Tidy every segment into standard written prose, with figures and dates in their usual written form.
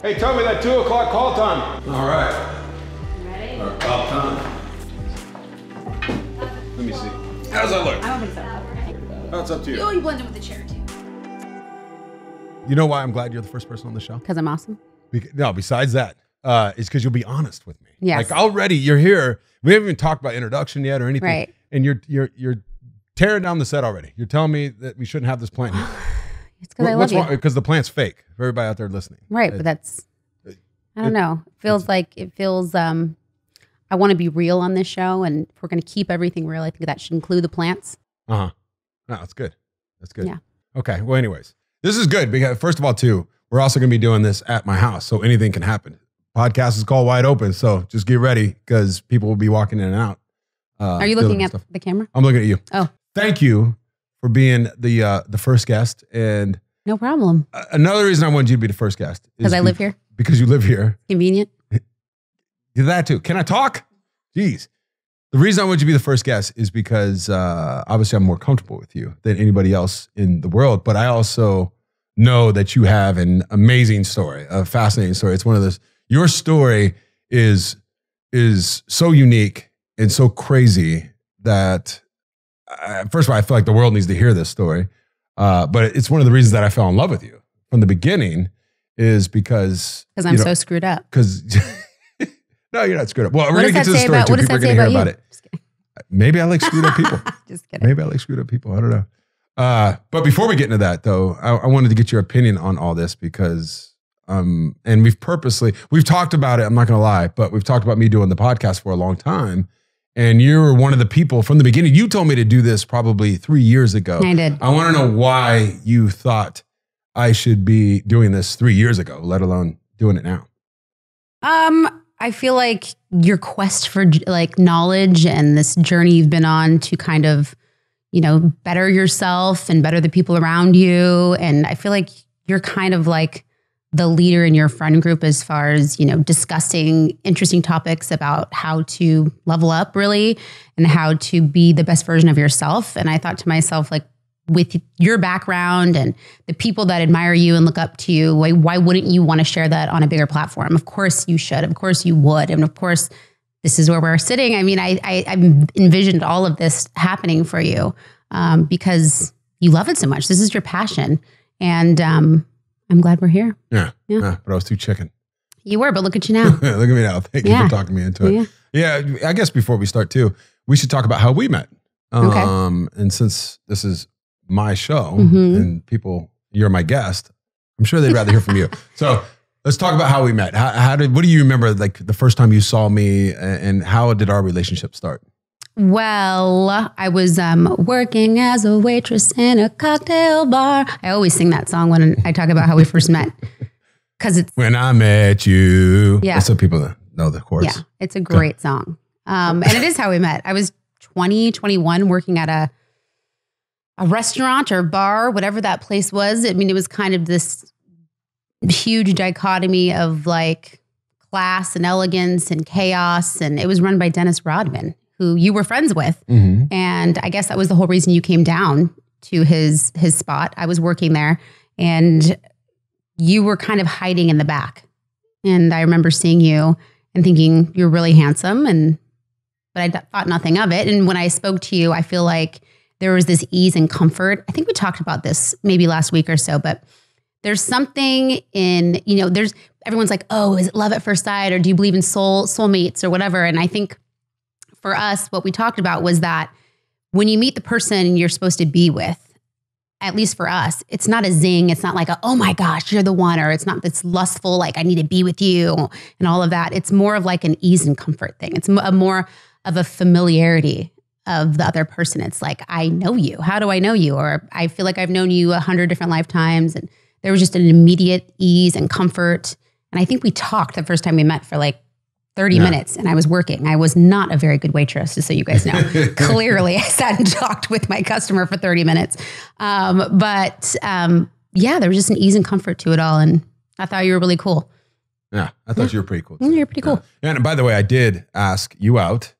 Hey, Tobie, that 2 o'clock call time. All right. Ready? Our call time. Let me see. How does that look? I don't think so. Oh, it's up to you. Oh, you blend it with the cherry, too. You know why I'm glad you're the first person on the show? Because I'm awesome? No, besides that, it's because you'll be honest with me. Yeah. Like, already, you're here. We haven't even talked about introduction yet or anything. Right. And you're tearing down the set already. You're telling me that we shouldn't have this plant here. It's because I love you. Because the plant's fake. For everybody out there listening. Right, but that's, I don't know. It feels like, it feels, I want to be real on this show, and if we're going to keep everything real, I think that should include the plants. Uh-huh. No, that's good. That's good. Yeah. Okay, well, anyways, this is good because, first of all, too, we're also going to be doing this at my house, so anything can happen. Podcast is called Wide Open, so just get ready because people will be walking in and out. Are you looking at the camera? I'm looking at you. Oh. Thank you for being the first guest. And no problem. Another reason I wanted you to be the first guest is because I live here. Because you live here. Convenient. That too. Can I talk? Jeez. The reason I wanted you to be the first guest is because obviously I'm more comfortable with you than anybody else in the world. But I also know that you have an amazing story, a fascinating story. It's one of those. Your story is so unique and so crazy that first of all, I feel like the world needs to hear this story. But it's one of the reasons that I fell in love with you from the beginning is because I'm so screwed up. Because no, you're not screwed up. Well, we're gonna get to the story too. People are gonna hear about it. Maybe I like screwed up people. Just kidding. Maybe I like screwed up people. I don't know. But before we get into that, though, I wanted to get your opinion on all this because, and we've talked about it. I'm not gonna lie, but we've talked about me doing the podcast for a long time. And you were one of the people from the beginning. You told me to do this probably 3 years ago. I did. I want to know why you thought I should be doing this 3 years ago, let alone doing it now. I feel like your quest for like knowledge and this journey you've been on to kind of, you know, better yourself and better the people around you. And I feel like you're kind of like the leader in your friend group as far as, you know, discussing interesting topics about how to level up really and how to be the best version of yourself. And I thought to myself, like, with your background and the people that admire you and look up to you, why wouldn't you want to share that on a bigger platform? Of course you should. Of course you would. And of course, this is where we're sitting. I mean, I envisioned all of this happening for you because you love it so much. This is your passion. And, I'm glad we're here. Yeah. But I was too chicken. You were, but look at you now. Look at me now. Thank you for talking me into it. Yeah. I guess before we start too, we should talk about how we met. Okay. And since this is my show and people, you're my guest, I'm sure they'd rather hear from you. So let's talk about how we met. What do you remember, like the first time you saw me and how did our relationship start? Well, I was working as a waitress in a cocktail bar. I always sing that song when I talk about how we first met. Because it's When I Met You. Yeah. That's what people know the chorus. Yeah, it's a great song. And it is how we met. I was 21, working at a restaurant or bar, whatever that place was. I mean, it was kind of this huge dichotomy of like class and elegance and chaos. And it was run by Dennis Rodman, who you were friends with. And I guess that was the whole reason you came down to his spot. I was working there and you were kind of hiding in the back. And I remember seeing you and thinking you're really handsome, but I thought nothing of it. And when I spoke to you, I feel like there was this ease and comfort. I think we talked about this maybe last week or so, but there's something in, you know, everyone's like, oh, is it love at first sight? Or do you believe in soulmates or whatever? And I think for us, what we talked about was that when you meet the person you're supposed to be with, at least for us, it's not a zing. It's not like, oh my gosh, you're the one, or it's not this lustful, like I need to be with you and all of that. It's more of like an ease and comfort thing. It's more of a familiarity of the other person. It's like, I know you. How do I know you? Or I feel like I've known you 100 different lifetimes. And there was just an immediate ease and comfort. And I think we talked the first time we met for like 30 minutes, and I was working. I was not a very good waitress, just so you guys know. Clearly, I sat and talked with my customer for 30 minutes. Yeah, there was just an ease and comfort to it all. And I thought you were really cool. Yeah, I thought you were pretty cool. You're pretty cool. And by the way, I did ask you out.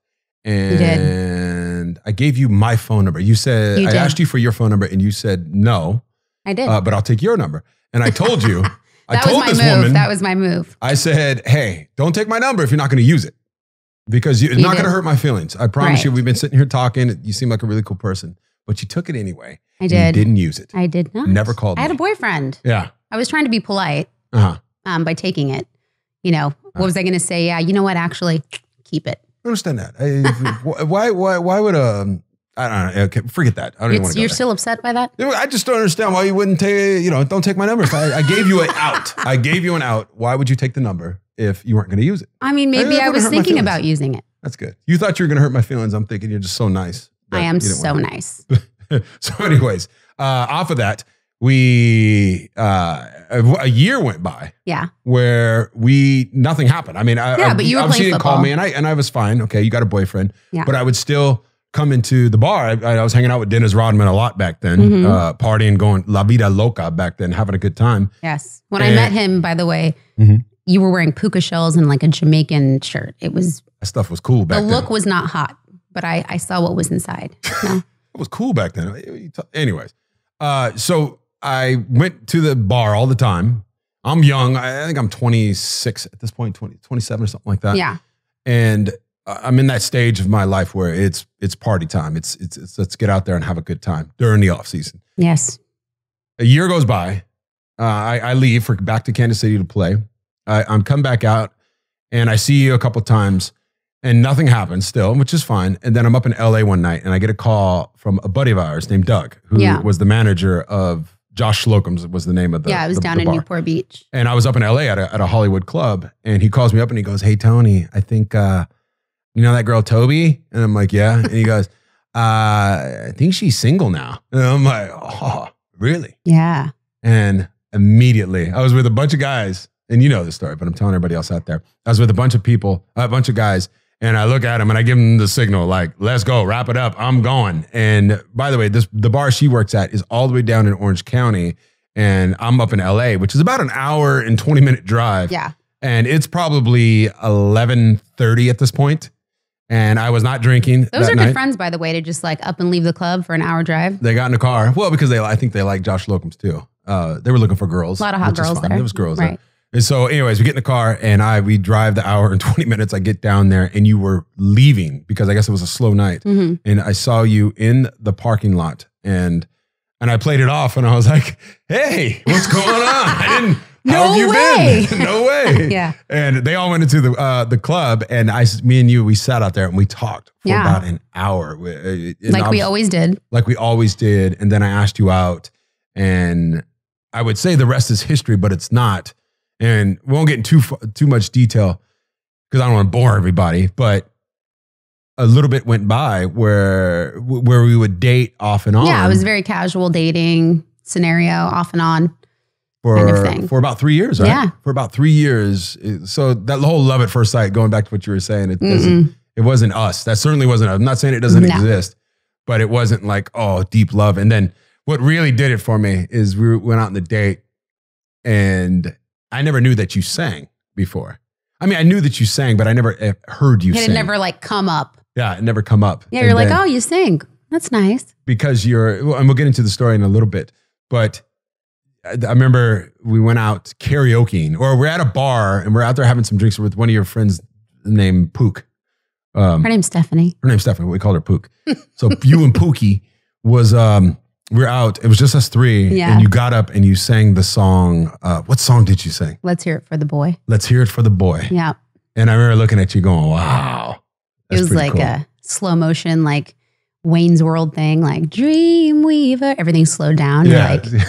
And I gave you my phone number. You said, I asked you for your phone number, and you said no. I did. But I'll take your number. And I told you. That I told this move. Woman. That was my move. I said, hey, don't take my number if you're not going to use it. Because it's not going to hurt my feelings. I promise you, we've been sitting here talking. You seem like a really cool person. But you took it anyway. I did. You didn't use it. I did not. Never called me. I had a boyfriend. Yeah. I was trying to be polite by taking it. You know, what was I going to say? Yeah, you know what? Actually, keep it. I understand that. Why would a... I don't know. Okay, forget that. I don't even want to. You're still upset by that? I just don't understand why you wouldn't take, you know, don't take my number. If I gave you an out. I gave you an out. Why would you take the number if you weren't going to use it? I mean, maybe I was thinking about using it. That's good. You thought you were going to hurt my feelings. I'm thinking you're just so nice. I am so nice. So anyways, off of that, we, a year went by. Yeah. Where nothing happened. I mean, but you obviously didn't call me and I was fine. Okay. You got a boyfriend. Yeah. But I would still come into the bar. I was hanging out with Dennis Rodman a lot back then, partying, going La Vida Loca back then, having a good time. Yes. When I met him, by the way, you were wearing puka shells and like a Jamaican shirt. It was... That stuff was cool back then. The look was not hot, but I saw what was inside. No. It was cool back then. Anyways, so I went to the bar all the time. I'm young. I think I'm 26 at this point, 27 or something like that. Yeah. And... I'm in that stage of my life where it's party time. It's let's get out there and have a good time during the off season. Yes. A year goes by. I leave back to Kansas City to play. I'm come back out and I see you a couple times and nothing happens still, which is fine. And then I'm up in LA one night and I get a call from a buddy of ours named Doug, who was the manager of Josh Slocum's was the name of the bar. Yeah, it was down in Newport Beach. And I was up in LA at a Hollywood club, and he calls me up and he goes, "Hey Tony, I think, you know that girl Tobie?" And I'm like, "Yeah." And he goes, "I think she's single now." And I'm like, "Oh, really?" Yeah. And immediately, I was with a bunch of guys, and you know the story, but I'm telling everybody else out there. I was with a bunch of people, a bunch of guys, and I look at them and I give them the signal, like, "Let's go, wrap it up, I'm going." And by the way, the bar she works at is all the way down in Orange County, and I'm up in LA, which is about an hour and 20-minute drive. Yeah. And it's probably 11:30 at this point. And I was not drinking that night. Those are good friends, by the way, to just like up and leave the club for an hour drive. They got in the car. Well, because I think they like Josh Slocum's too. They were looking for girls. A lot of hot girls there. There was girls there. And so anyways, we get in the car and we drive the hour and 20 minutes. I get down there and you were leaving because I guess it was a slow night. And I saw you in the parking lot and I played it off and I was like, "Hey, what's going on? How have you been? No way." Yeah. And they all went into the club, and me and you, we sat out there and we talked for about an hour. Like we always did. Like we always did. And then I asked you out, and I would say the rest is history, but it's not. And we won't get into too much detail because I don't want to bore everybody, but a little bit went by where we would date off and on. Yeah, it was very casual dating scenario, off and on. For about 3 years, right? Yeah. For about 3 years. So that whole love at first sight, going back to what you were saying, it wasn't us. That certainly wasn't us. I'm not saying it doesn't exist, but it wasn't like, oh, deep love. And then what really did it for me is we went out on the date, and I never knew that you sang before. I mean, I knew that you sang, but I never heard you sing. It had never like come up. Yeah, it never come up. Yeah, and you're like, "Oh, you sing. That's nice." Because and we'll get into the story in a little bit, but I remember we went out karaokeing, or we're at a bar and we're out there having some drinks with one of your friends named Pook. Her name's Stephanie. Her name's Stephanie. We called her Pook. So you and Pookie was, we're out. It was just us three. Yeah. And you got up and you sang the song. What song did you sing? "Let's Hear It for the Boy." "Let's Hear It for the Boy." Yeah. And I remember looking at you going, "Wow." It was like a slow motion, like Wayne's World thing, like Dreamweaver. Everything slowed down. Yeah. You're like,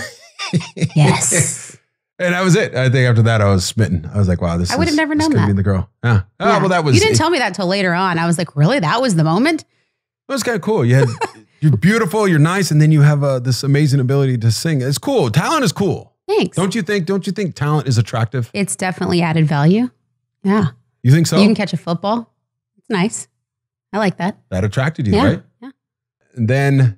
yes. And that was it. I think after that, I was smitten. I was like, wow, I would have never known that. Be the girl. Yeah. Oh, yeah. Well, that was... You didn't tell me that till later on. I was like, really? That was the moment? It was kind of cool. You're beautiful, you're nice, and then you have this amazing ability to sing. It's cool. Talent is cool. Thanks. Don't you think talent is attractive? It's definitely added value. Yeah. You think so? You can catch a football. It's nice. I like that. That attracted you, right? Yeah. And then...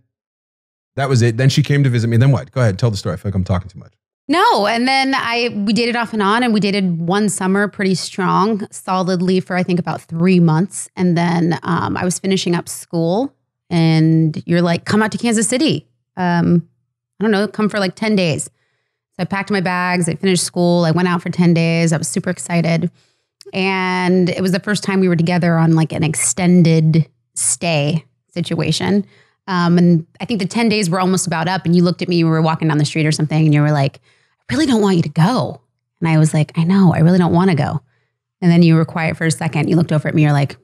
That was it. Then she came to visit me. Then what? Go ahead. Tell the story. I feel like I'm talking too much. No. And then we dated off and on, and we dated one summer pretty strong, solidly for I think about 3 months. And then I was finishing up school, and you're like, "Come out to Kansas City. I don't know, come for like 10 days. So I packed my bags. I finished school. I went out for 10 days. I was super excited. And it was the first time we were together on like an extended stay situation. And I think the 10 days were almost about up, and you looked at me, we were walking down the street or something, and you were like, I really don't want you to go. And I was like, I know, I really don't want to go. And then you were quiet for a second. You looked over at me, you're like,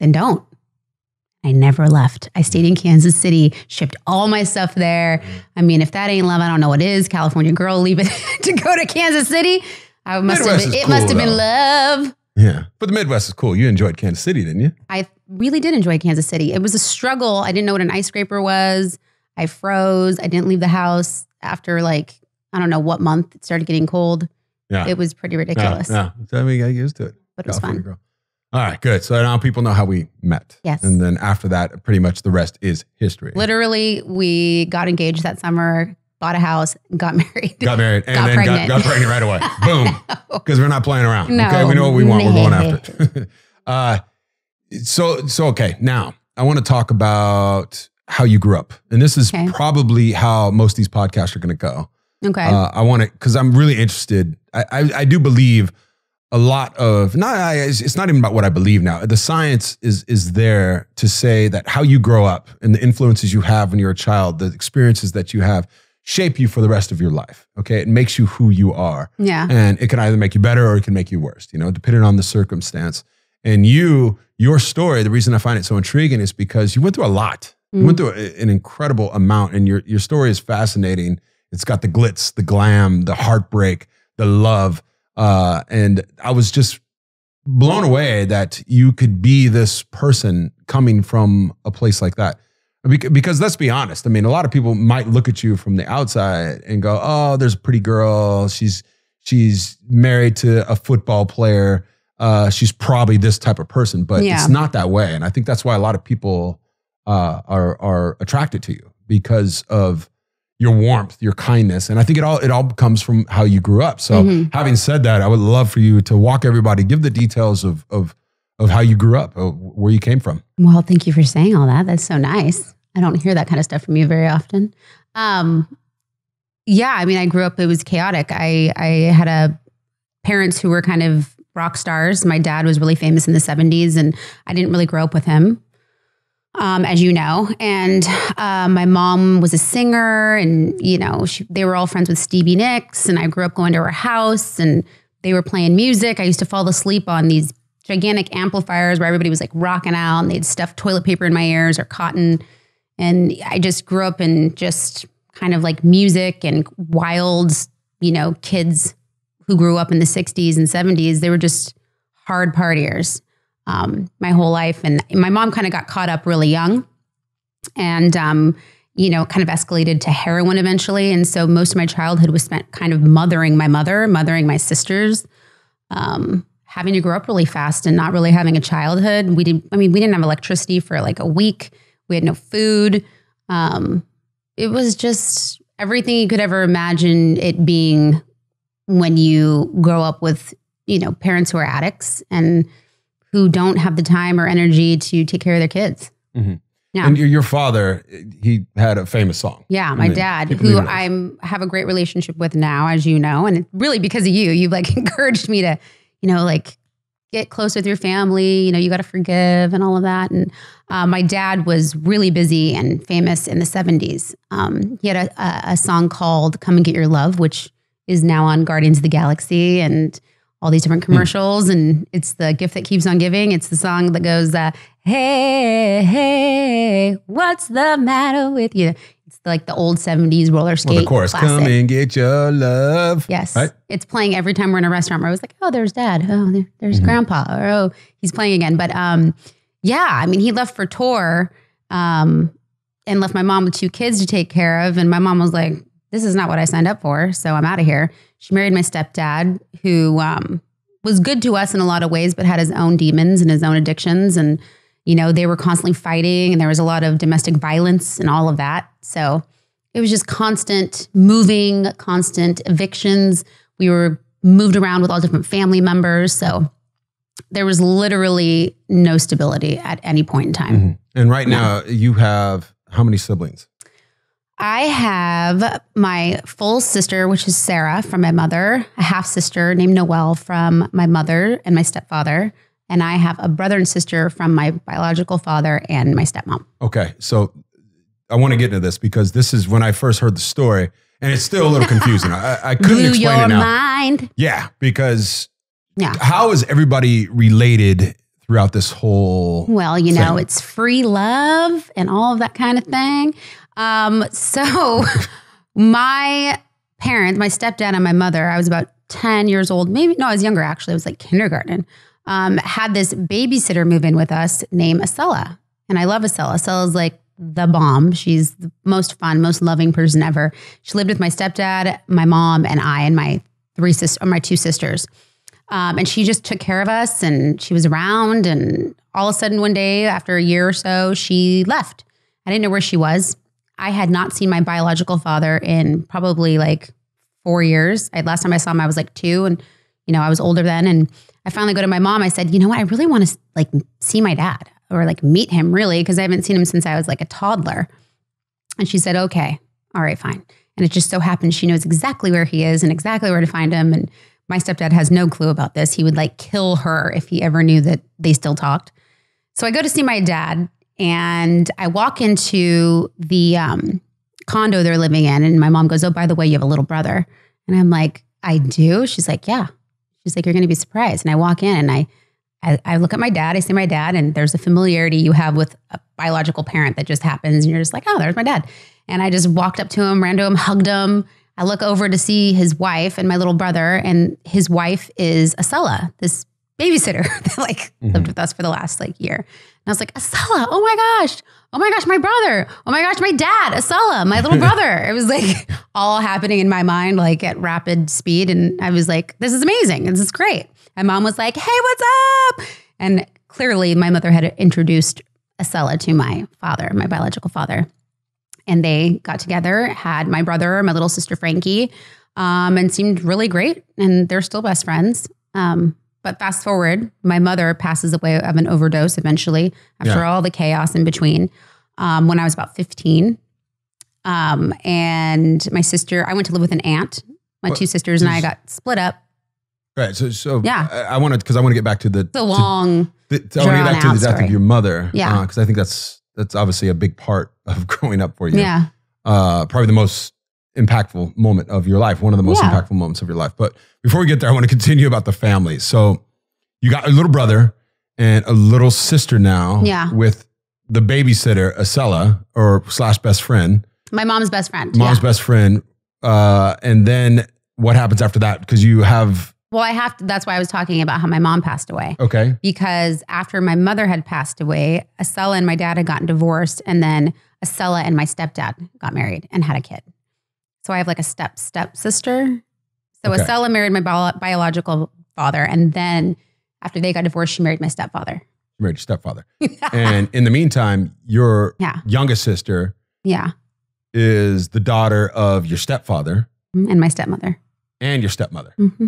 then don't. I never left. I stayed in Kansas City, shipped all my stuff there. I mean, if that ain't love, I don't know what is. California girl leaving to go to Kansas City. I must have been, it must have been love. Yeah. But the Midwest is cool. You enjoyed Kansas City, didn't you? I really did enjoy Kansas City. It was a struggle. I didn't know what an ice scraper was. I froze. I didn't leave the house after like, I don't know what month it started getting cold. Yeah. It was pretty ridiculous. Yeah. So we got used to it. But it was fun. Girl. All right, good. So now people know how we met. Yes. And then after that, pretty much the rest is history. Literally, we got engaged that summer, bought a house, got married. Got married. And then pregnant. Got pregnant right away. Boom. Because we're not playing around. No. Okay, we know what we want. We're going after it. Okay, now I want to talk about how you grew up. And this is probably how most of these podcasts are going to go. Okay. I want to, because I'm really interested. I do believe a lot of, it's not even about what I believe now. The science is there to say that how you grow up and the influences you have when you're a child, the experiences that you have shape you for the rest of your life, okay? It makes you who you are. Yeah. And it can either make you better or it can make you worse, you know, depending on the circumstance. And your story, the reason I find it so intriguing is because you went through a lot. Mm-hmm. You went through an incredible amount, and your story is fascinating. It's got the glitz, the glam, the heartbreak, the love. And I was just blown away that you could be this person coming from a place like that. Because let's be honest, I mean, a lot of people might look at you from the outside and go, oh, there's a pretty girl. She's married to a football player. She's probably this type of person, but it's not that way. And I think that's why a lot of people are attracted to you, because of your warmth, your kindness. And I think it all comes from how you grew up. So having said that, I would love for you to walk everybody, give the details of how you grew up, where you came from. Well, thank you for saying all that. That's so nice. I don't hear that kind of stuff from you very often. Yeah, I mean, I grew up, it was chaotic. I had parents who were kind of rock stars. My dad was really famous in the 70s, and I didn't really grow up with him. As you know, and my mom was a singer, and you know they were all friends with Stevie Nicks, and I grew up going to her house, and they were playing music. I used to fall asleep on these gigantic amplifiers where everybody was like rocking out, and they'd stuff toilet paper in my ears or cotton, and I just grew up in just kind of like music and wild, you know, kids who grew up in the 60s and 70s. They were just hard partiers. My whole life. And my mom kind of got caught up really young, and, you know, kind of escalated to heroin eventually. And so most of my childhood was spent kind of mothering my mother, mothering my sisters, having to grow up really fast and not really having a childhood. We didn't have electricity for like a week. We had no food. It was just everything you could ever imagine it being when you grow up with, you know, parents who are addicts and who don't have the time or energy to take care of their kids. Mm-hmm. Yeah. And your father, he had a famous song. Yeah, my dad, who I have a great relationship with now, as you know, and really because of you, you've like encouraged me to, you know, like get close with your family, you know, you got to forgive and all of that. And my dad was really busy and famous in the 70s. He had a song called Come and Get Your Love, which is now on Guardians of the Galaxy and all these different commercials, and it's the gift that keeps on giving. It's the song that goes, hey, hey, what's the matter with you? It's like the old 70s roller skate classic. Well, the chorus, come and get your love. Yes. Right? It's playing every time we're in a restaurant where I was like, oh, there's dad. Oh, there's grandpa. Or, oh, he's playing again. But yeah, I mean, he left for tour and left my mom with two kids to take care of. And my mom was like, this is not what I signed up for, so I'm out of here. She married my stepdad, who was good to us in a lot of ways, but had his own demons and his own addictions. And, you know, they were constantly fighting, and there was a lot of domestic violence and all of that. So it was just constant moving, constant evictions. We were moved around with all different family members. So there was literally no stability at any point in time. Mm-hmm. And right now you have how many siblings? I have my full sister, which is Sarah from my mother, a half sister named Noelle from my mother and my stepfather. And I have a brother and sister from my biological father and my stepmom. Okay. So I want to get into this because this is when I first heard the story and it's still a little confusing. I couldn't explain it now. Mind. Yeah. Because how is everybody related throughout this whole thing? It's free love and all of that kind of thing. So my parents, my stepdad and my mother, I was about 10 years old. Maybe, no, I was younger actually. I was like kindergarten. Had this babysitter move in with us named Acela. And I love Acela. Acela's like the bomb. She's the most fun, most loving person ever. She lived with my stepdad, my mom, and I, and my two sisters. And she just took care of us and she was around. And all of a sudden one day after a year or so, she left. I didn't know where she was. I had not seen my biological father in probably like 4 years. Last time I saw him, I was like 2 and, you know, I was older then. And I finally go to my mom. I said, you know what? I really want to like see my dad or like meet him really. Cause I haven't seen him since I was like a toddler. And she said, okay, all right, fine. And it just so happened she knows exactly where he is and exactly where to find him. And my stepdad has no clue about this. He would like kill her if he ever knew that they still talked. So I go to see my dad and I walk into the condo they're living in. And my mom goes, oh, by the way, you have a little brother. And I'm like, I do? She's like, yeah. She's like, you're going to be surprised. And I walk in and I look at my dad, I see my dad, and there's a familiarity you have with a biological parent that just happens. And you're just like, oh, there's my dad. And I just walked up to him, ran to him, hugged him. I look over to see his wife and my little brother, and his wife is Acela, this babysitter that like lived with us for the last like year. And I was like, Acela, oh my gosh, my brother, oh my gosh, my dad, Acela, my little brother. It was like all happening in my mind, like at rapid speed. And I was like, this is amazing. This is great. My mom was like, hey, what's up? And clearly my mother had introduced Acela to my father, my biological father. And they got together, had my brother, my little sister, Frankie, and seemed really great. And they're still best friends. But fast forward, my mother passes away of an overdose eventually after all the chaos in between when I was about 15. And my sister, I went to live with an aunt. My two sisters and I got split up. Right. So yeah. I want to, because I want to get back to the death story of your mother. Yeah. Because I think that's obviously a big part of growing up for you. Yeah. Probably the most impactful moment of your life, one of the most impactful moments of your life. But before we get there, I want to continue about the family. So you got a little brother and a little sister now with the babysitter, Acela, or / best friend. My mom's best friend. Mom's best friend. And then what happens after that? Because you have... Well, I have to, that's why I was talking about how my mom passed away. Okay. Because after my mother had passed away, Acela and my dad had gotten divorced, and then Acela and my stepdad got married and had a kid. So I have like a stepsister. So Acela married my biological father. And then after they got divorced, she married my stepfather. You married your stepfather. And in the meantime, your youngest sister is the daughter of your stepfather. And my stepmother. And your stepmother. Mm-hmm.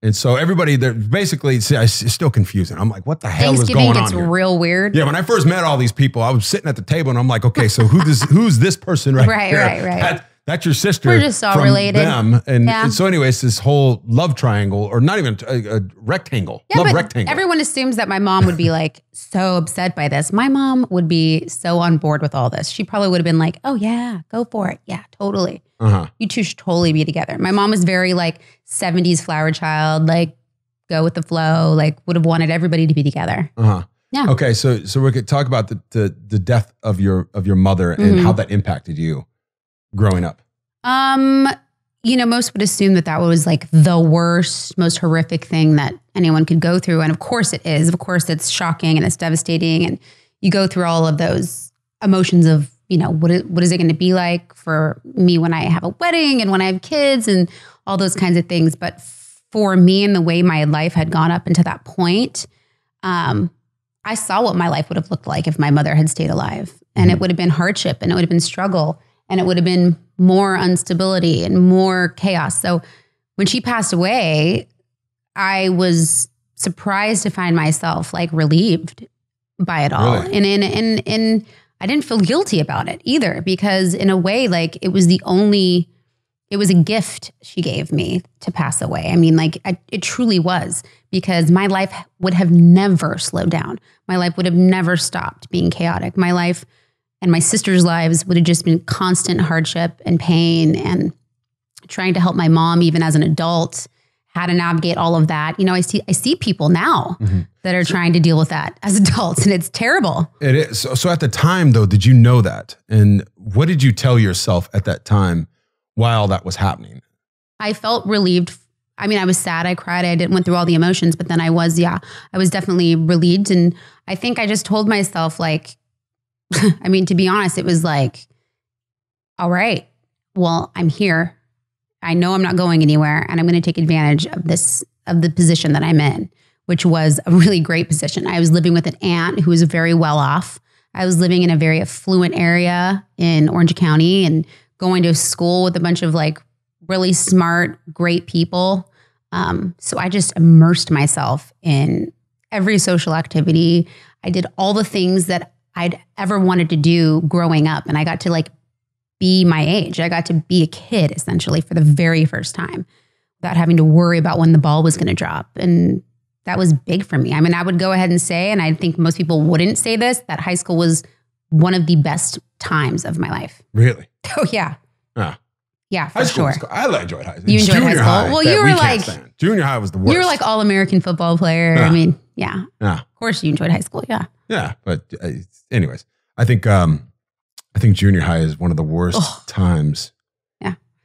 And so everybody, they're basically, see, it's still confusing. I'm like, what the hell is going on? Thanksgiving gets real weird. Yeah, when I first met all these people, I was sitting at the table and I'm like, okay, so who's this person right here? Right. That's your sister. We're just all from related. Them. And so anyways, this whole love triangle, or not even a rectangle, rectangle. Everyone assumes that my mom would be like so upset by this. My mom would be so on board with all this. She probably would have been like, oh yeah, go for it. Yeah, totally. You two should totally be together. My mom was very like 70s flower child, like go with the flow, like would have wanted everybody to be together. Yeah. Okay. So we could talk about the death of your mother and how that impacted you. Growing up? You know, most would assume that was like the worst, most horrific thing that anyone could go through. And of course it is. Of course it's shocking and it's devastating. And you go through all of those emotions of, you know, what is it going to be like for me when I have a wedding and when I have kids and all those kinds of things. But for me and the way my life had gone up until that point, I saw what my life would have looked like if my mother had stayed alive. And it would have been hardship and it would have been struggle. And it would have been more instability and more chaos. So when she passed away, I was surprised to find myself like relieved by it all. Really? And in I didn't feel guilty about it either, because in a way, like, it was the only, it was a gift she gave me to pass away. I mean, like, it truly was, because my life would have never slowed down. My life would have never stopped being chaotic. My life and my sister's lives would have just been constant hardship and pain, and trying to help my mom, even as an adult, how to navigate all of that. You know, I see people now that are trying to deal with that as adults, and it's terrible. It is. So at the time though, did you know that? And what did you tell yourself at that time while that was happening? I felt relieved. I mean, I was sad, I cried, I went through all the emotions, but then I was definitely relieved. And I think I just told myself, like, I mean, to be honest, it was like, all right, well, I'm here. I know I'm not going anywhere, and I'm going to take advantage of this, of the position that I'm in, which was a really great position. I was living with an aunt who was very well off. I was living in a very affluent area in Orange County and going to school with a bunch of, like, really smart, great people. So I just immersed myself in every social activity. I did all the things that I'd ever wanted to do growing up. And I got to, like, be my age. I got to be a kid essentially for the very first time without having to worry about when the ball was going to drop. And that was big for me. I mean, I would go ahead and say, and I think most people wouldn't say this, that high school was one of the best times of my life. Really? Oh yeah. Yeah, for sure. I enjoyed high school. You enjoyed high school? Well, you were like, junior high was the worst. You were like all-American football player. I mean, yeah. Of course you enjoyed high school. Yeah. Yeah. But anyways, I think junior high is one of the worst times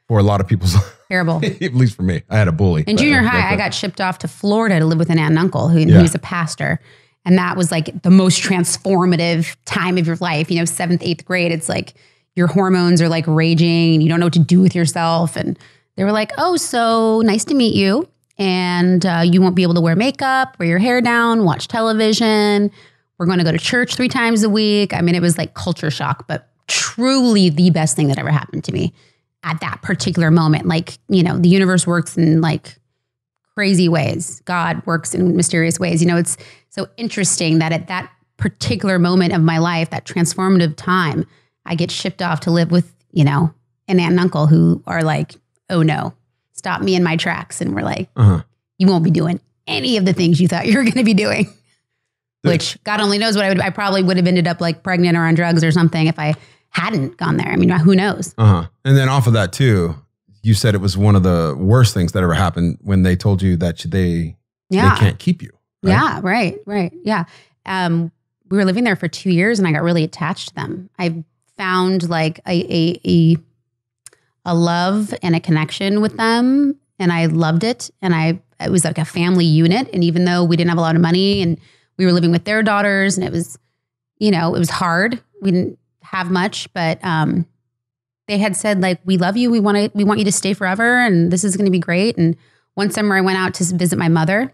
for a lot of people's lives. Terrible. At least for me. I had a bully. In junior high, I got shipped off to Florida to live with an aunt and uncle who was a pastor. And that was like the most transformative time of your life. You know, 7th, 8th grade, it's like your hormones are like raging and you don't know what to do with yourself. And they were like, oh, so nice to meet you. And you won't be able to wear makeup, wear your hair down, watch television. We're going to go to church 3 times a week. I mean, it was like culture shock, but truly the best thing that ever happened to me at that particular moment. Like, you know, the universe works in like crazy ways. God works in mysterious ways. You know, it's so interesting that at that particular moment of my life, that transformative time, I get shipped off to live with, you know, an aunt and uncle who are like, oh no, stop me in my tracks. And we're like, you won't be doing any of the things you thought you were going to be doing. Which God only knows what I probably would have ended up like pregnant or on drugs or something if I hadn't gone there. I mean, who knows? And then off of that too, you said it was one of the worst things that ever happened when they told you that they can't keep you. Right? Yeah. Right. Yeah. We were living there for 2 years and I got really attached to them. I found like a love and a connection with them, and I loved it. And it was like a family unit. And even though we didn't have a lot of money and we were living with their daughters, and it was, you know, it was hard. We didn't have much, but they had said like, we love you. We want you to stay forever. And this is going to be great. And one summer I went out to visit my mother.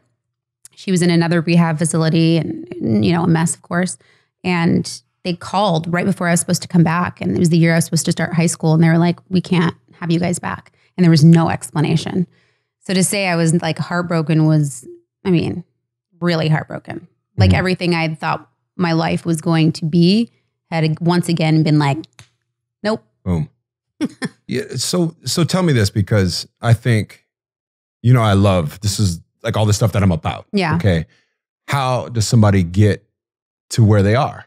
She was in another rehab facility and, you know, a mess, of course. And they called right before I was supposed to come back. And it was the year I was supposed to start high school. And they were like, we can't have you guys back. And there was no explanation. So to say I was like heartbroken was, I mean, really heartbroken. Like everything I thought my life was going to be had once again been like, nope. Boom. Yeah. So tell me this, because I think, you know, I love, this is like all the stuff that I'm about. Yeah. Okay. How does somebody get to where they are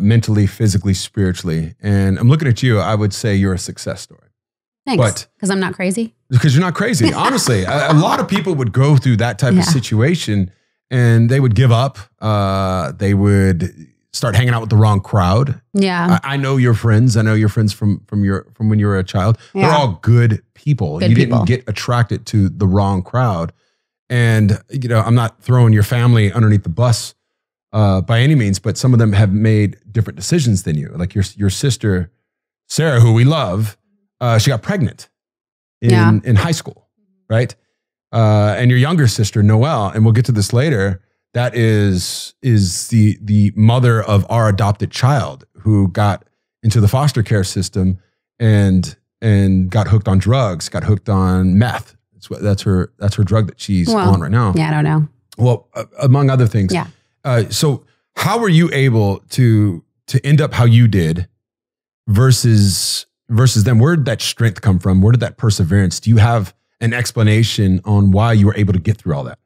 mentally, physically, spiritually? And I'm looking at you, I would say you're a success story. Thanks. Because I'm not crazy. Because you're not crazy. Honestly, a lot of people would go through that type of situation. And they would give up. They would start hanging out with the wrong crowd. Yeah. I know your friends. I know your friends from when you were a child. Yeah. They're all good people. You didn't get attracted to the wrong crowd. And, you know, I'm not throwing your family underneath the bus by any means, but some of them have made different decisions than you. Like your sister, Sarah, who we love, she got pregnant in high school, right? And your younger sister, Noelle, and we'll get to this later, that is the mother of our adopted child who got into the foster care system and got hooked on drugs, got hooked on meth. That's her drug that she's on right now. Yeah, I don't know. Well, among other things. Yeah. So how were you able to to end up how you did versus them? Where did that strength come from? Where did that perseverance? Do you have an explanation on why you were able to get through all that?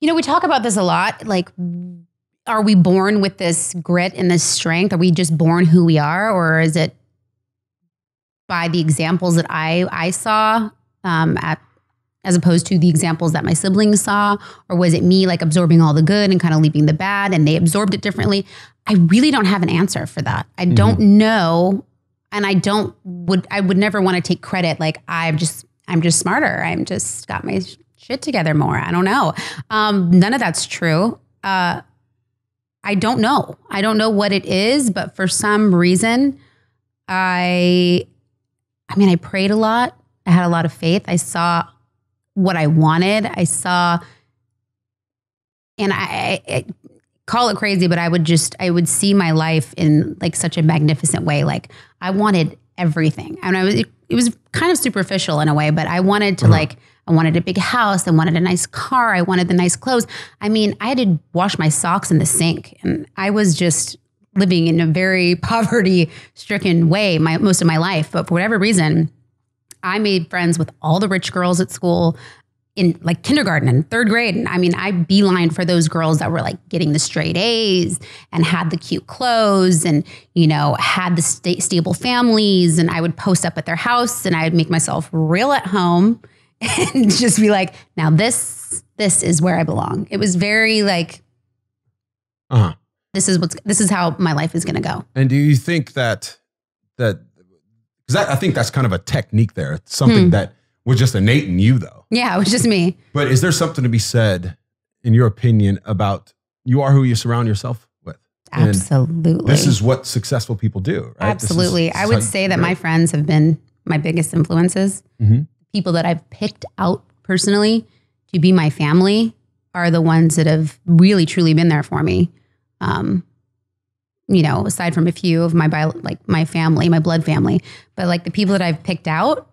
You know, we talk about this a lot. Like, are we born with this grit and this strength? Are we just born who we are? Or is it by the examples that I saw as opposed to the examples that my siblings saw? Or was it me like absorbing all the good and kind of leaving the bad, and they absorbed it differently? I really don't have an answer for that. I don't know. And I would never want to take credit. Like, I'm just smarter. I'm just got my shit together more. I don't know. None of that's true. I don't know. I don't know what it is, but for some reason, I prayed a lot. I had a lot of faith. I saw what I wanted. I call it crazy, but I would see my life in like such a magnificent way. Like, I wanted everything. And it was kind of superficial in a way, but I wanted to I wanted a big house. I wanted a nice car. I wanted the nice clothes. I mean, I had to wash my socks in the sink, and I was just living in a very poverty-stricken way most of my life. But for whatever reason, I made friends with all the rich girls at school in like kindergarten and third grade. And I mean, I beelined for those girls that were like getting the straight A's and had the cute clothes and, you know, had the stable families. And I would post up at their house, and I would make myself real at home and just be like, now this is where I belong. It was very like, this is how my life is going to go. And do you think that, I think that's kind of a technique there. It's something that was just innate in you though. Yeah, it was just me. But is there something to be said, in your opinion, about you are who you surround yourself with? Absolutely. And this is what successful people do, right? Absolutely. This is I would say that my friends have been my biggest influences. People that I've picked out personally to be my family are the ones that have really, truly been there for me. You know, aside from a few of my family, my blood family, but like the people that I've picked out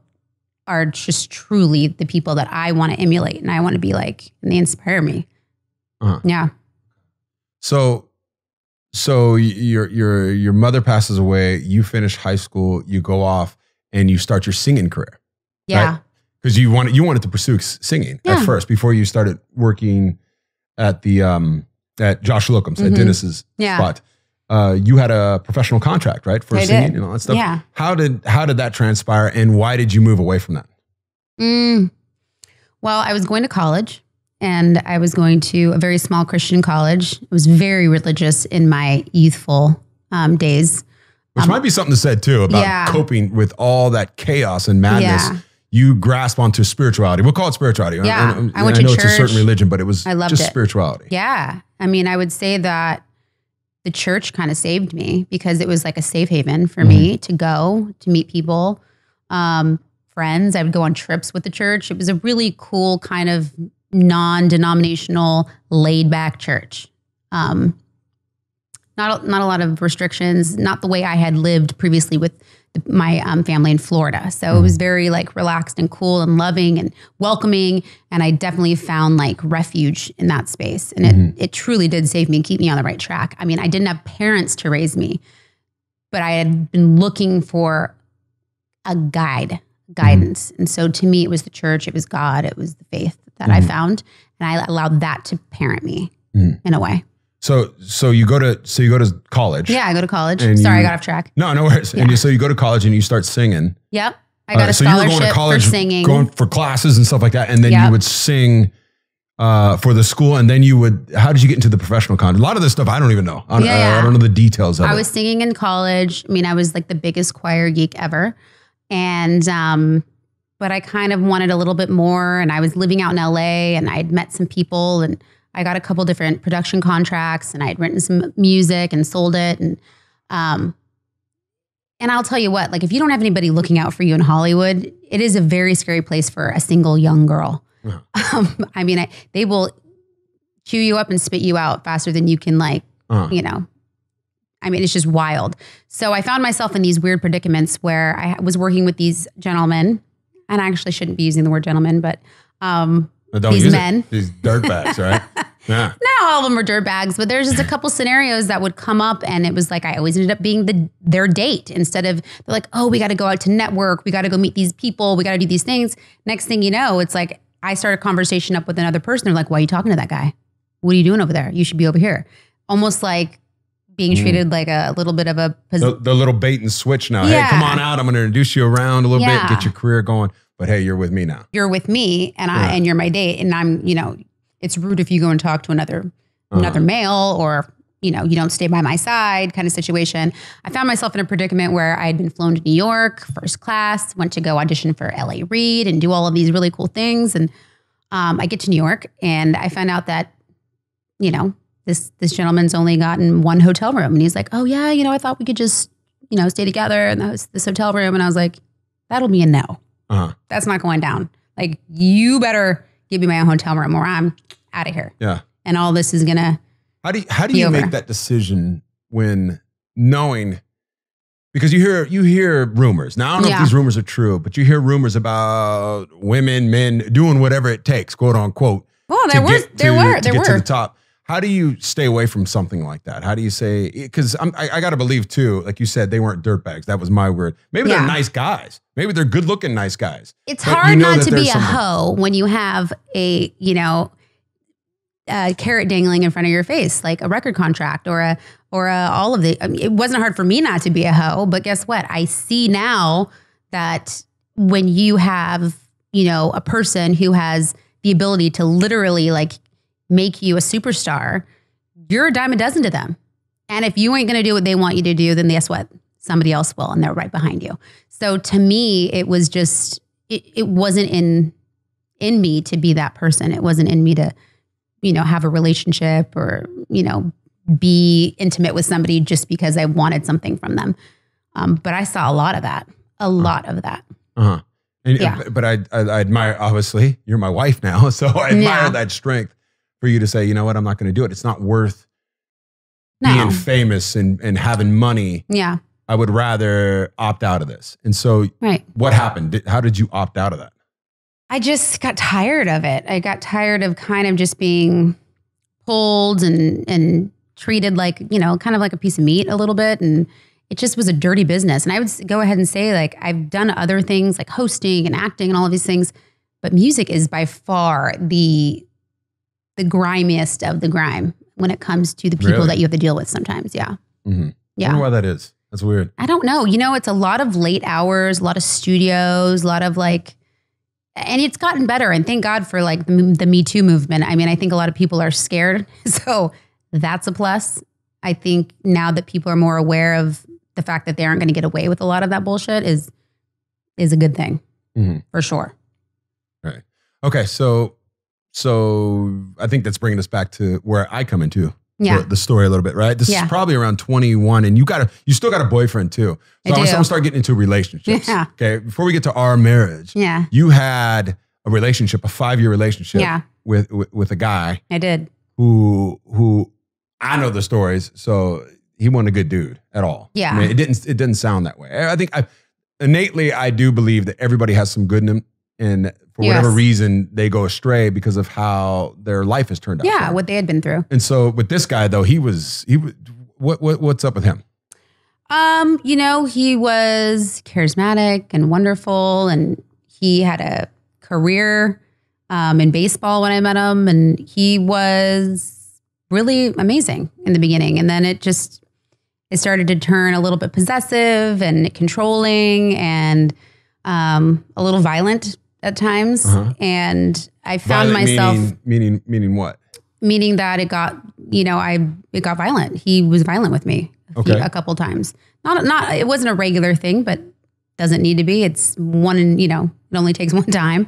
are just truly the people that I want to emulate and I want to be like, and they inspire me. Yeah. So your mother passes away, you finish high school, you go off and you start your singing career. Yeah. Right? Cause you wanted to pursue singing at first before you started working at the, at Josh Slocum's, at Dennis's spot. You had a professional contract, right? For singing and all that stuff. Yeah. How did that transpire, and why did you move away from that? Well, I was going to college, and I was going to a very small Christian college. I was very religious in my youthful days. Which might be something to say too about coping with all that chaos and madness. Yeah. You grasp onto spirituality. We'll call it spirituality. Yeah. I went to church. I know it's a certain religion, but it was just spirituality. Yeah. I mean, I would say that the church kind of saved me because it was like a safe haven for me to go to meet people, friends. I would go on trips with the church. It was a really cool kind of non-denominational laid back church. Not a lot of restrictions, not the way I had lived previously with my family in Florida. So it was very like relaxed and cool and loving and welcoming. And I definitely found like refuge in that space. And it truly did save me and keep me on the right track. I mean, I didn't have parents to raise me, but I had been looking for a guidance. And so to me, it was the church, it was God, it was the faith that I found. And I allowed that to parent me in a way. So you go to college. Yeah, I go to college. Sorry, I got off track. No, no worries. Yeah. And so you go to college and you start singing. Yep. I got a scholarship you were going to college, for singing. Going for classes and stuff like that. And then you would sing for the school. And then how did you get into the professional college? A lot of this stuff, I don't even know. I don't know the details of it. I was singing in college. I mean, I was like the biggest choir geek ever. And, but I kind of wanted a little bit more. And I was living out in LA, and I had met some people, and I got a couple different production contracts, and I had written some music and sold it. And I'll tell you what, like if you don't have anybody looking out for you in Hollywood, it is a very scary place for a single young girl. Yeah. I mean, they will chew you up and spit you out faster than you can like, you know, I mean, it's just wild. So I found myself in these weird predicaments where I was working with these gentlemen, and I actually shouldn't be using the word gentlemen, but, these men, these dirtbags, right? Yeah. Not all of them are dirtbags, but there's just a couple scenarios that would come up, and it was like I always ended up being their date instead of they're like, oh, we got to go out to network, we got to go meet these people, we got to do these things. Next thing you know, it's like I start a conversation up with another person. They're like, why are you talking to that guy? What are you doing over there? You should be over here. Almost like being treated like a little bit of a the little bait and switch now. Yeah. Hey, come on out. I'm going to introduce you around a little bit, get your career going. But hey, you're with me now. You're with me, and and you're my date, and I'm, you know, it's rude if you go and talk to another male, or you know, you don't stay by my side kind of situation. I found myself in a predicament where I had been flown to New York, first class, went to go audition for LA Reed and do all of these really cool things. And I get to New York and I find out that, you know, this gentleman's only gotten one hotel room. And he's like, oh yeah, you know, I thought we could just, you know, stay together. And that was this hotel room. And I was like, that'll be a no. That's not going down. Like, you better give me my own hotel room or I'm out of here. Yeah. And all this is going to How do you make that decision when knowing, because you hear rumors. Now, I don't know if these rumors are true, but you hear rumors about women, men doing whatever it takes, quote unquote. Well, there were to the top. How do you stay away from something like that? How do you say, because I got to believe too, like you said, they weren't dirtbags. That was my word. Maybe they're nice guys. Maybe they're good looking, nice guys. It's hard not to be a hoe when you have a, you know, carrot dangling in front of your face, like a record contract or all of the, I mean, it wasn't hard for me not to be a hoe, but guess what? I see now that when you have, you know, a person who has the ability to literally like make you a superstar, you're a dime a dozen to them. And if you ain't going to do what they want you to do, then guess what? Somebody else will. And they're right behind you. So to me, it was just, it wasn't in me to be that person. It wasn't in me to, you know, have a relationship or, you know, be intimate with somebody just because I wanted something from them. But I saw a lot of that, Uh-huh. And, but I admire, obviously, you're my wife now. So I admire that strength for you to say, you know what, I'm not going to do it. It's not worth being famous and having money. Yeah. I would rather opt out of this. And so what happened? How did you opt out of that? I just got tired of it. I got tired of kind of just being pulled and treated like, you know, kind of like a piece of meat a little bit. And it just was a dirty business. And I would go ahead and say, like, I've done other things like hosting and acting and all of these things, but music is by far the grimiest of the grime when it comes to the people that you have to deal with sometimes. Yeah. Mm-hmm. Yeah. I don't know why that is. That's weird. I don't know. You know, it's a lot of late hours, a lot of studios, a lot of like, and it's gotten better, and thank God for like the Me Too movement. I mean, I think a lot of people are scared, so that's a plus. I think now that people are more aware of the fact that they aren't going to get away with a lot of that bullshit is a good thing for sure. Right. Okay. So I think that's bringing us back to where I come into the story a little bit, right? This is probably around 21, and you still got a boyfriend too. So I'm gonna start getting into relationships. Yeah. Okay. Before we get to our marriage, you had a relationship, a 5-year relationship with a guy. I did. Who I know the stories, so he wasn't a good dude at all. Yeah. I mean, it didn't sound that way. I think I do believe that everybody has some good in them, and for whatever reason, they go astray because of how their life has turned out. Yeah, what they had been through. And so with this guy though, he was what's up with him? You know, he was charismatic and wonderful, and he had a career in baseball when I met him, and he was really amazing in the beginning, and then it started to turn a little bit possessive and controlling and a little violent at times. And I found myself meaning what? Meaning that it got, you know, it got violent. He was violent with me a couple times. Not it wasn't a regular thing, but doesn't need to be. It's one, you know, it only takes one time.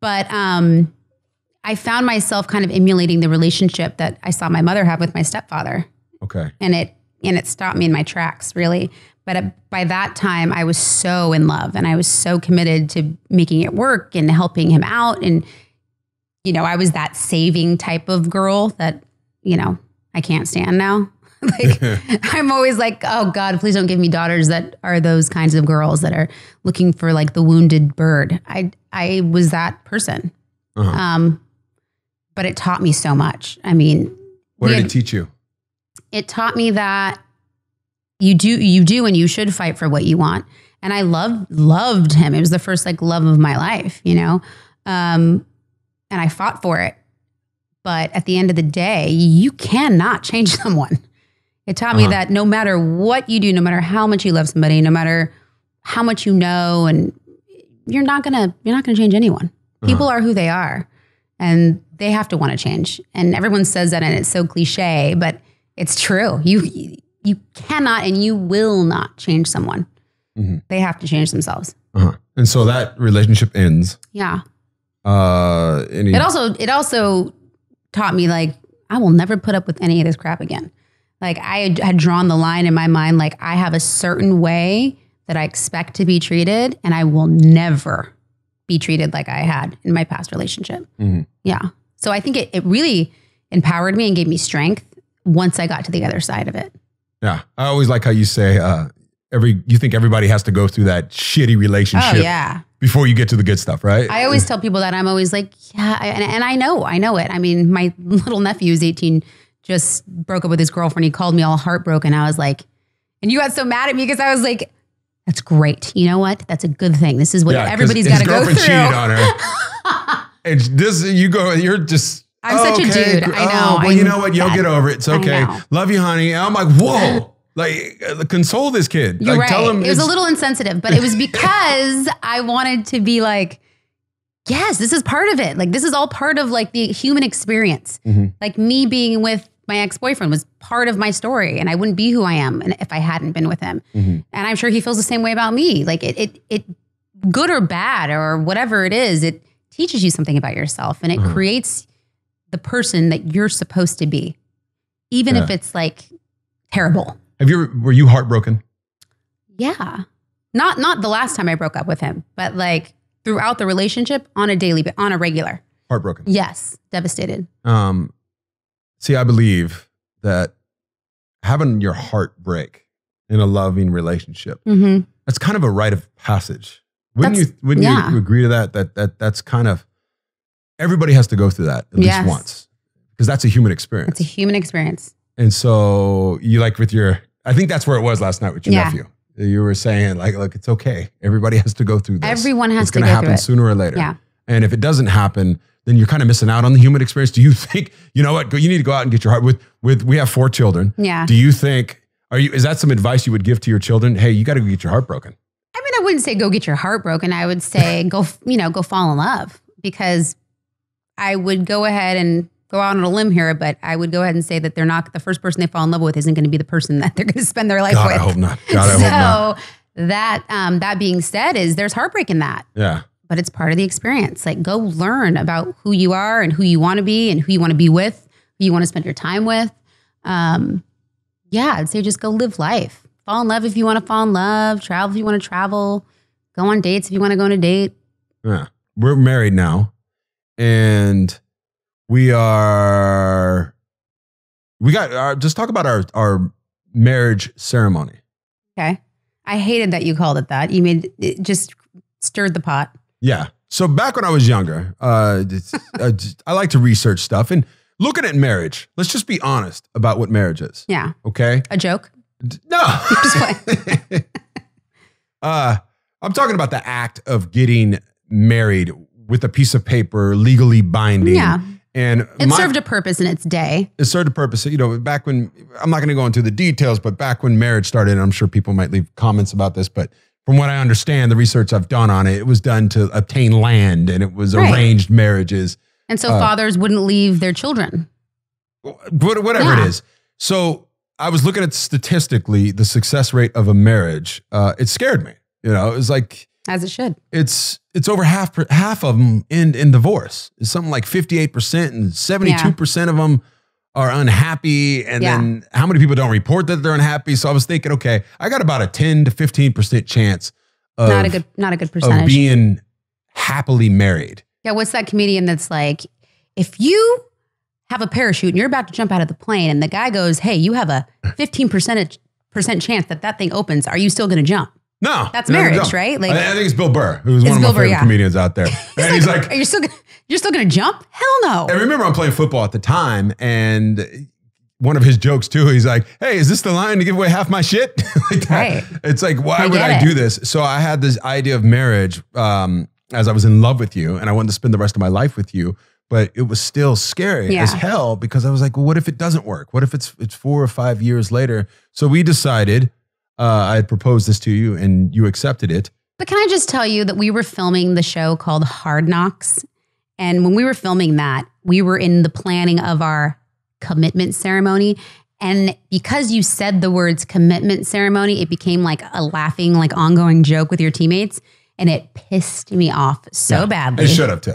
But I found myself kind of emulating the relationship that I saw my mother have with my stepfather. Okay. And it stopped me in my tracks, really. But by that time, I was so in love, and I was so committed to making it work and helping him out. And, you know, I was that saving type of girl that, you know, I can't stand now. Like, I'm always like, oh God, please don't give me daughters that are those kinds of girls that are looking for like the wounded bird. I was that person. but it taught me so much. I mean, what did it teach you? It taught me that you do and you should fight for what you want. And I loved him. It was the first like love of my life, you know? And I fought for it. But at the end of the day, you cannot change someone. It taught me that no matter what you do, no matter how much you love somebody, no matter how much you know, and you're not gonna change anyone. People are who they are and they have to want to change. And everyone says that and it's so cliche, but it's true. You cannot and you will not change someone. They have to change themselves. And so that relationship ends. Yeah. It also taught me, like, I will never put up with any of this crap again. Like, I had drawn the line in my mind, like, I have a certain way that I expect to be treated, and I will never be treated like I had in my past relationship. Yeah. So I think it really empowered me and gave me strength once I got to the other side of it. Yeah. I always like how you say, you think everybody has to go through that shitty relationship before you get to the good stuff, right? I always tell people that. I'm always like, yeah, and I know it. I mean, my little nephew is 18, just broke up with his girlfriend. He called me all heartbroken. I was like, and you got so mad at me because I was like, that's great. You know what? That's a good thing. This is what everybody's got to go through. His girlfriend cheated on her. And this, you go, you're just... I'm such a dude. I know. Well, you know what? You'll get over it. It's okay. Love you, honey. And I'm like, whoa. Like, console this kid. You're like, right. Tell him it was a little insensitive, but it was because I wanted to be like, yes, this is part of it. Like, this is all part of like the human experience. Like, me being with my ex-boyfriend was part of my story, and I wouldn't be who I am if I hadn't been with him. And I'm sure he feels the same way about me. Like, it good or bad or whatever it is, it teaches you something about yourself, and it creates the person that you're supposed to be, even if it's like terrible. Were you heartbroken? Yeah. Not the last time I broke up with him, but like throughout the relationship on a regular. Heartbroken. Yes. Devastated. See, I believe that having your heart break in a loving relationship, that's kind of a rite of passage. Wouldn't you agree to that? That's kind of, everybody has to go through that at least once, because that's a human experience. It's a human experience. And so you like with your, I think that's where it was last night with your nephew. You were saying like, look, it's okay. Everybody has to go through this. Everyone has to go through it. It's going to happen sooner or later. Yeah. And if it doesn't happen, then you're kind of missing out on the human experience. Do you think, you know what, you need to go out and get your heart we have 4 children. Yeah. Do you think, is that some advice you would give to your children? Hey, you got to go get your heart broken. I mean, I wouldn't say go get your heart broken. I would say go fall in love, because I would go out on a limb here, but I would go ahead and say that the first person they fall in love with isn't going to be the person that they're going to spend their life with. God, I hope not. God, I hope not. So that being said, there's heartbreak in that. Yeah. But it's part of the experience. Like, go learn about who you are and who you want to be and who you want to be with, who you want to spend your time with. Yeah, I'd say just go live life. Fall in love if you want to fall in love. Travel if you want to travel. Go on dates if you want to go on a date. Yeah. We're married now. And... just talk about our marriage ceremony. Okay. I hated that you called it that. You made it, just stirred the pot. Yeah. So back when I was younger, I like to research stuff and looking at marriage. Let's just be honest about what marriage is. Yeah. Okay. A joke? No. Just playing. I'm talking about the act of getting married with a piece of paper, legally binding. Yeah. And it served a purpose in its day. It served a purpose. You know, back when, I'm not going to go into the details, but back when marriage started, and I'm sure people might leave comments about this, but from what I understand, the research I've done on it, it was done to obtain land, and it was arranged marriages. And so fathers wouldn't leave their children. Whatever it is. So I was looking at statistically the success rate of a marriage. It scared me. You know, it was like... As it should. It's over half of them end in divorce. It's something like 58%, and 72% of them are unhappy. And then how many people don't report that they're unhappy? So I was thinking, okay, I got about a 10 to 15% chance of not a good percentage of being happily married. Yeah, what's that comedian that's like, if you have a parachute and you're about to jump out of the plane, and the guy goes, "Hey, you have a 15% chance that thing opens. Are you still going to jump?" No. That's marriage, right? Like, I think it's Bill Burr, who's one of my favorite comedians out there. And he's like, are you still going to jump? Hell no. I remember I'm playing football at the time, and one of his jokes too, he's like, hey, is this the line to give away half my shit? Like, right. It's like, why would I do this? So I had this idea of marriage as I was in love with you, and I wanted to spend the rest of my life with you. But it was still scary as hell, because I was like, well, what if it doesn't work? What if it's 4 or 5 years later? So we decided, I had proposed this to you and you accepted it. But can I just tell you that we were filming the show called Hard Knocks. And when we were filming that, we were in the planning of our commitment ceremony. And because you said the words commitment ceremony, it became like a laughing, like ongoing joke with your teammates. And it pissed me off so badly. It should have too.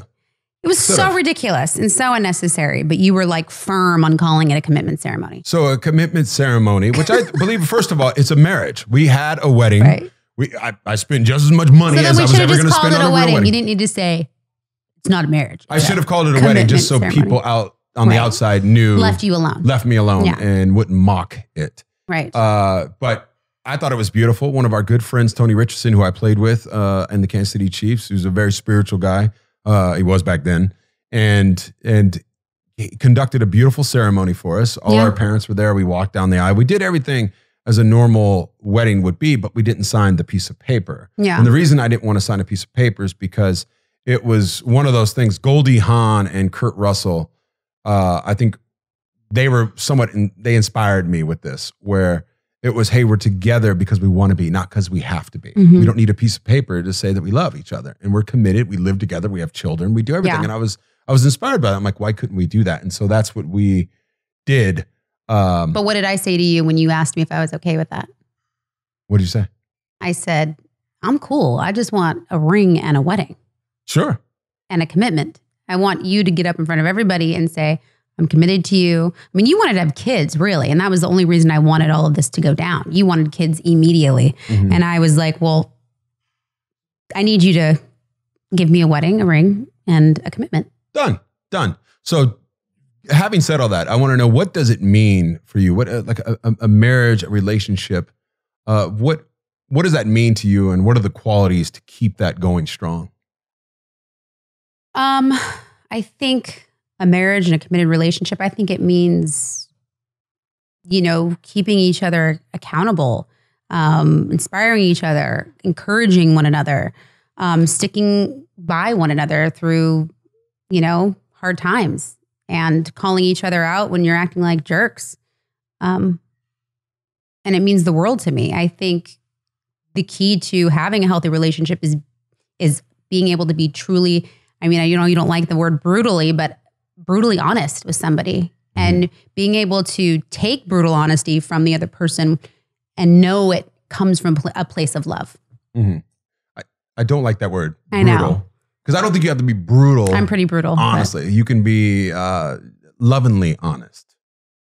It was so ridiculous and so unnecessary, but you were like firm on calling it a commitment ceremony. So a commitment ceremony, which I believe, first of all, it's a marriage. We had a wedding. Right. I spent just as much money as I was ever going to spend on a real wedding. You didn't need to say, it's not a marriage. I should have called it a wedding just so people out on the outside knew. Left you alone. Left me alone and wouldn't mock it. Right. But I thought it was beautiful. One of our good friends, Tony Richardson, who I played with in the Kansas City Chiefs, who's a very spiritual guy. He was back then, and he conducted a beautiful ceremony for us. All our parents were there. We walked down the aisle. We did everything as a normal wedding would be, but we didn't sign the piece of paper. Yeah. And the reason I didn't want to sign a piece of paper is because it was one of those things. Goldie Hawn and Kurt Russell, I think they were somewhat, they inspired me with this, where it was, hey, we're together because we want to be, not because we have to be. Mm-hmm. We don't need a piece of paper to say that we love each other and we're committed. We live together. We have children. We do everything. Yeah. And I was inspired by that. I'm like, why couldn't we do that? And so that's what we did. But what did I say to you when you asked me if I was okay with that? What did you say? I said, I'm cool. I just want a ring and a wedding. Sure. And a commitment. I want you to get up in front of everybody and say, I'm committed to you. I mean, you wanted to have kids, really. And that was the only reason I wanted all of this to go down. You wanted kids immediately. Mm-hmm. And I was like, well, I need you to give me a wedding, a ring, and a commitment. Done. Done. So having said all that, I want to know, what does it mean for you? What, like a marriage, a relationship, what does that mean to you? And what are the qualities to keep that going strong? I think a marriage and a committed relationship, I think it means, you know, keeping each other accountable, inspiring each other, encouraging one another, sticking by one another through, you know, hard times, and calling each other out when you're acting like jerks. And it means the world to me. I think the key to having a healthy relationship is being able to be truly, I mean, you know, you don't like the word brutally, but brutally honest with somebody, and being able to take brutal honesty from the other person and know it comes from a place of love. Mm-hmm. I don't like that word. Brutal, I know. Because I don't think you have to be brutal. I'm pretty brutal. Honestly, you can be lovingly honest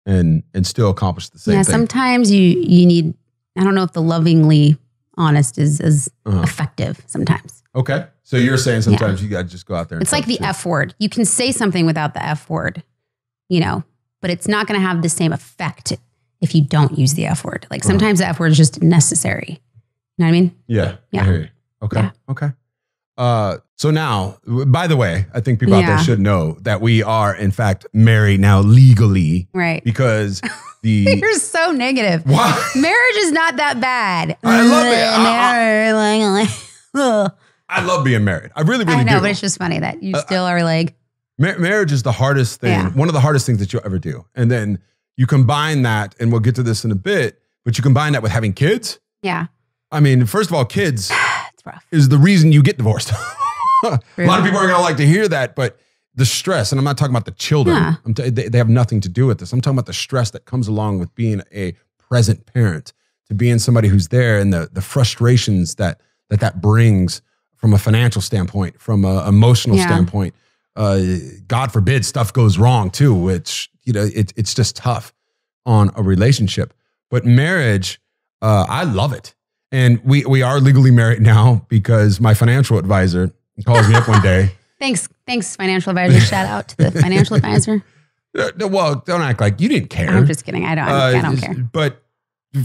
and still accomplish the same thing. Yeah, sometimes you need, I don't know if the lovingly honest is as effective sometimes. Okay. So you're saying sometimes you got to just go out there. And it's like the F word. You can say something without the F word, you know, but it's not going to have the same effect if you don't use the F word. Like sometimes the F word is just necessary. You know what I mean? Yeah. Yeah. I hear you. Okay. Yeah. Okay. So now, by the way, I think people out there should know that we are, in fact, married now legally. Right. Because you're so negative. Why? Marriage is not that bad. I love it. I love being married. I really, really do. I know, but it's just funny that you still are like. Marriage is the hardest thing. Yeah. One of the hardest things that you'll ever do. And then you combine that, and we'll get to this in a bit, but you combine that with having kids. Yeah. I mean, first of all, kids it's rough. Is the reason you get divorced. A lot of people aren't going to like to hear that, but the stress, and I'm not talking about the children. Yeah. They have nothing to do with this. I'm talking about the stress that comes along with being a present parent, to being somebody who's there, and the frustrations that brings from a financial standpoint, from an emotional standpoint. God forbid stuff goes wrong too, which, you know, it's just tough on a relationship. But marriage, I love it. And we are legally married now because my financial advisor calls me up one day. Thanks, financial advisor. Shout out to the financial advisor. Well, don't act like you didn't care. I'm just kidding. I don't care. But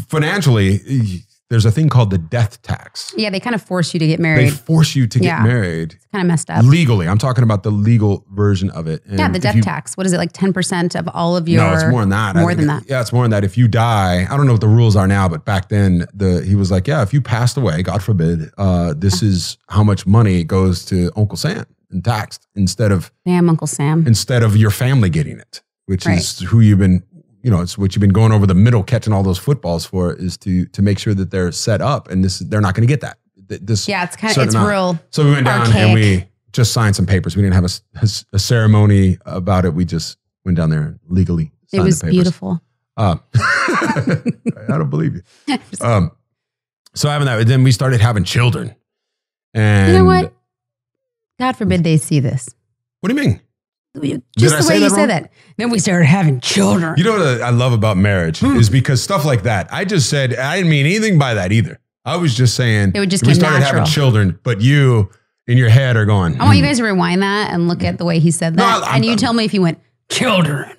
financially, there's a thing called the death tax. Yeah, they kind of force you to get married. They force you to get married. It's kind of messed up. Legally. I'm talking about the legal version of it. And yeah, the death tax. What is it, like 10% of all of your... No, it's more than that. More than that. Yeah, it's more than that. If you die, I don't know what the rules are now, but back then he was like, yeah, if you passed away, God forbid, this is how much money goes to Uncle Sam and taxed instead of... Damn, Uncle Sam. Instead of your family getting it, which is who you've been... You know, it's what you've been going over the middle, catching all those footballs for, is to make sure that they're set up, and they're not going to get that. This it's kind of real. So we went down and we just signed some papers. We didn't have a ceremony about it. We just went down there and legally signed the papers. It was beautiful. I don't believe you. So having that, then we started having children. And you know what? God forbid they see this. What do you mean? Just the way you say that. Then we started having children. You know what I love about marriage is because stuff like that, I just said, I didn't mean anything by that either. I was just saying, it would just we started natural. Having children, but you in your head are going. I want you guys to rewind that and look at the way he said that. No, and you tell me if you went, children.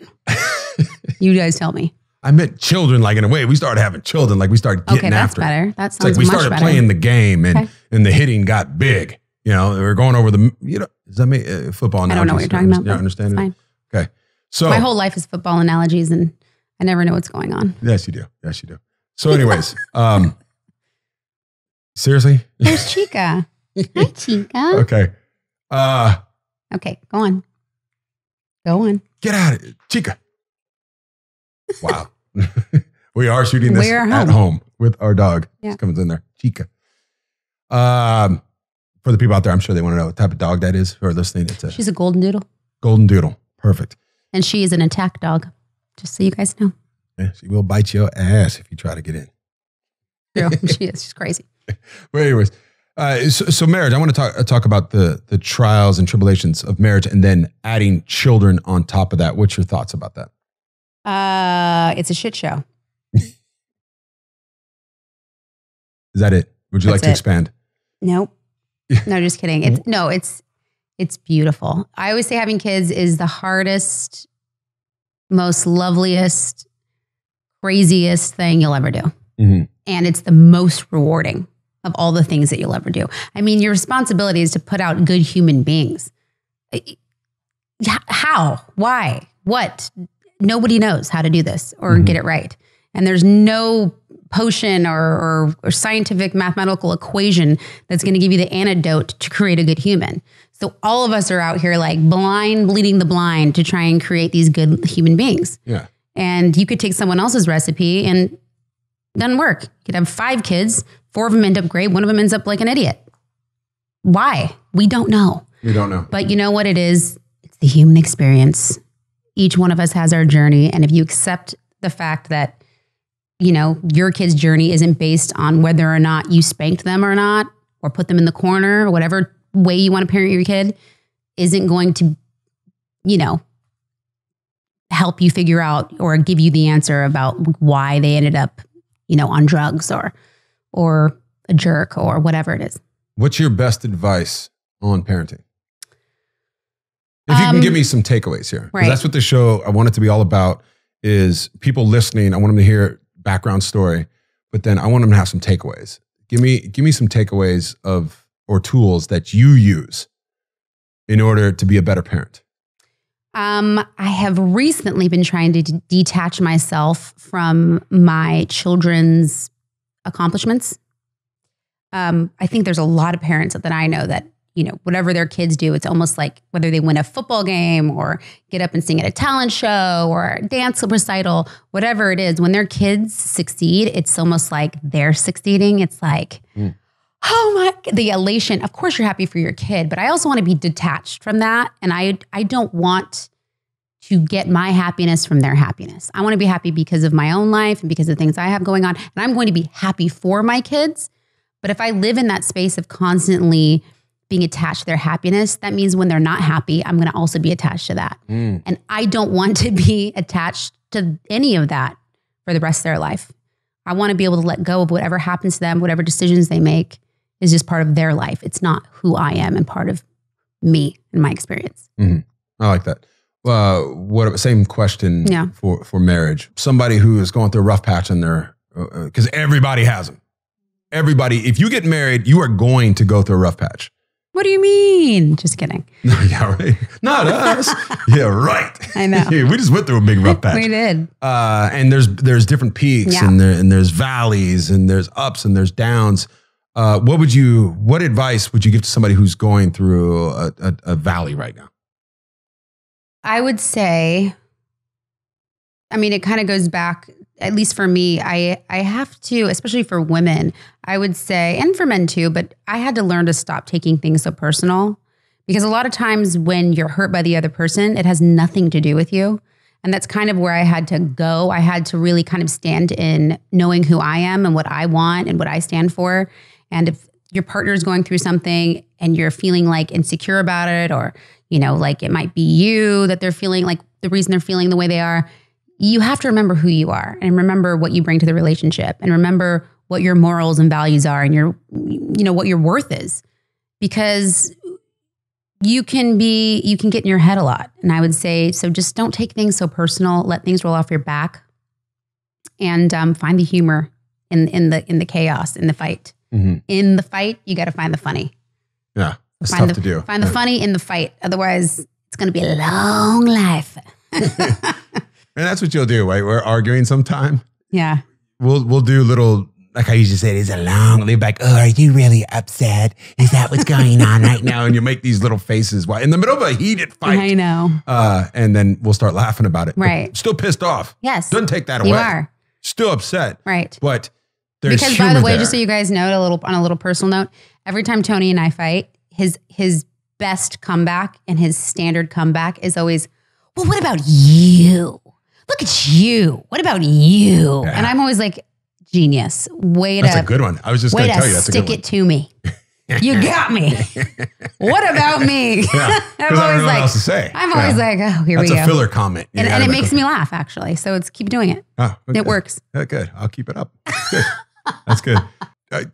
You guys tell me. I meant children, like in a way, we started having children, like we started getting after it. Okay, that's better. That sounds much better. It's like we started playing the game and the hitting got big. You know, we were going over the, you know, does that mean football analogies? I don't know what you're talking about. You understand it? Okay. So my whole life is football analogies and I never know what's going on. Yes, you do. Yes, you do. So anyways, seriously? There's Chica. Hi, Chica. Okay. Okay, go on. Go on. Get out of it, Chica. Wow. We are shooting this at home with our dog. Yeah. She comes in there. Chica. For the people out there, I'm sure they want to know what type of dog that is who are listening. She's a golden doodle. Golden doodle. Perfect. And she is an attack dog, just so you guys know. Yeah, she will bite your ass if you try to get in. Yeah, she is. She's crazy. But anyways, so marriage, I want to talk about the trials and tribulations of marriage and then adding children on top of that. What's your thoughts about that? It's a shit show. Is that it? Would you like to expand? Nope. No, just kidding. It's beautiful. I always say having kids is the hardest, most loveliest, craziest thing you'll ever do. Mm-hmm. And it's the most rewarding of all the things that you'll ever do. I mean, your responsibility is to put out good human beings. How? Why? What? Nobody knows how to do this or get it right. And there's no potion or scientific mathematical equation that's going to give you the antidote to create a good human. So all of us are out here like bleeding the blind to try and create these good human beings. Yeah. And you could take someone else's recipe and it doesn't work. You could have 5 kids, 4 of them end up great. 1 of them ends up like an idiot. Why? We don't know. We don't know. But you know what it is? It's the human experience. Each one of us has our journey. And if you accept the fact that you know, your kid's journey isn't based on whether or not you spanked them or not, or put them in the corner or whatever way you want to parent your kid isn't going to, you know, help you figure out or give you the answer about why they ended up, you know, on drugs or a jerk or whatever it is. What's your best advice on parenting? If you can give me some takeaways here, because that's what the show, I want it to be all about is people listening. I want them to hear background story, but then I want them to have some takeaways. Give me some takeaways of, or tools that you use in order to be a better parent. I have recently been trying to detach myself from my children's accomplishments. I think there's a lot of parents that I know that, you know, whatever their kids do, it's almost like whether they win a football game or get up and sing at a talent show or a dance recital, whatever it is, when their kids succeed, it's almost like they're succeeding. It's like, oh my, the elation. Of course you're happy for your kid, but I also want to be detached from that. And I don't want to get my happiness from their happiness. I want to be happy because of my own life and because of the things I have going on. And I'm going to be happy for my kids. But if I live in that space of constantly being attached to their happiness, that means when they're not happy, I'm going to also be attached to that. And I don't want to be attached to any of that for the rest of their life. I want to be able to let go of whatever happens to them, whatever decisions they make is just part of their life. It's not who I am and part of me and my experience. I like that. Same question for marriage. Somebody who is going through a rough patch in their, because everybody has them. everybody, if you get married, you are going to go through a rough patch. What do you mean? Just kidding. Yeah, right. Not us. Yeah, right. I know. We just went through a big rough patch. We did. And there's different peaks, yeah, and there's valleys, and there's ups and there's downs. What advice would you give to somebody who's going through a valley right now? I would say, I mean, it kind of goes back, at least for me, I have to, especially for women, I would say, and for men too, but I had to learn to stop taking things so personal, because a lot of times when you're hurt by the other person, it has nothing to do with you. And that's kind of where I had to go. I had to really kind of stand in knowing who I am and what I want and what I stand for. And if your partner is going through something and you're feeling like insecure about it, or, you know, like it might be you that they're feeling like the reason they're feeling the way they are, you have to remember who you are and remember what you bring to the relationship and remember what your morals and values are and your, you know, what your worth is, because you can get in your head a lot. And I would say, so just don't take things so personal, let things roll off your back, and find the humor in the chaos, in the fight. Mm-hmm. In the fight, you got to find the funny. Yeah. It's tough to do. Find the funny in the fight. Otherwise it's going to be a long life. And that's what you'll do, right? We're arguing sometime. Yeah. We'll do little, like I used to say, it's a long, they're like, oh, are you really upset? Is that what's going on right now? And you make these little faces while in the middle of a heated fight. I know. And then we'll start laughing about it. Right. But still pissed off. Yes. Doesn't take that away. You are. Still upset. Right. But there's humor. Because by the way, there, just so you guys know, on a little personal note, every time Tony and I fight, his best comeback and his standard comeback is always, well, what about you? Look at you. What about you? Yeah. And I'm always like, genius. Way to. That's a good one. I was just going to tell you. That's a good one. Stick it to me. You got me. What about me? Yeah, I'm always like, else to say. I'm always like, oh, here we go. That's a filler comment. And it makes me laugh, actually. So it's keep doing it. Oh, okay. It works. Yeah, good. I'll keep it up. Good. That's good.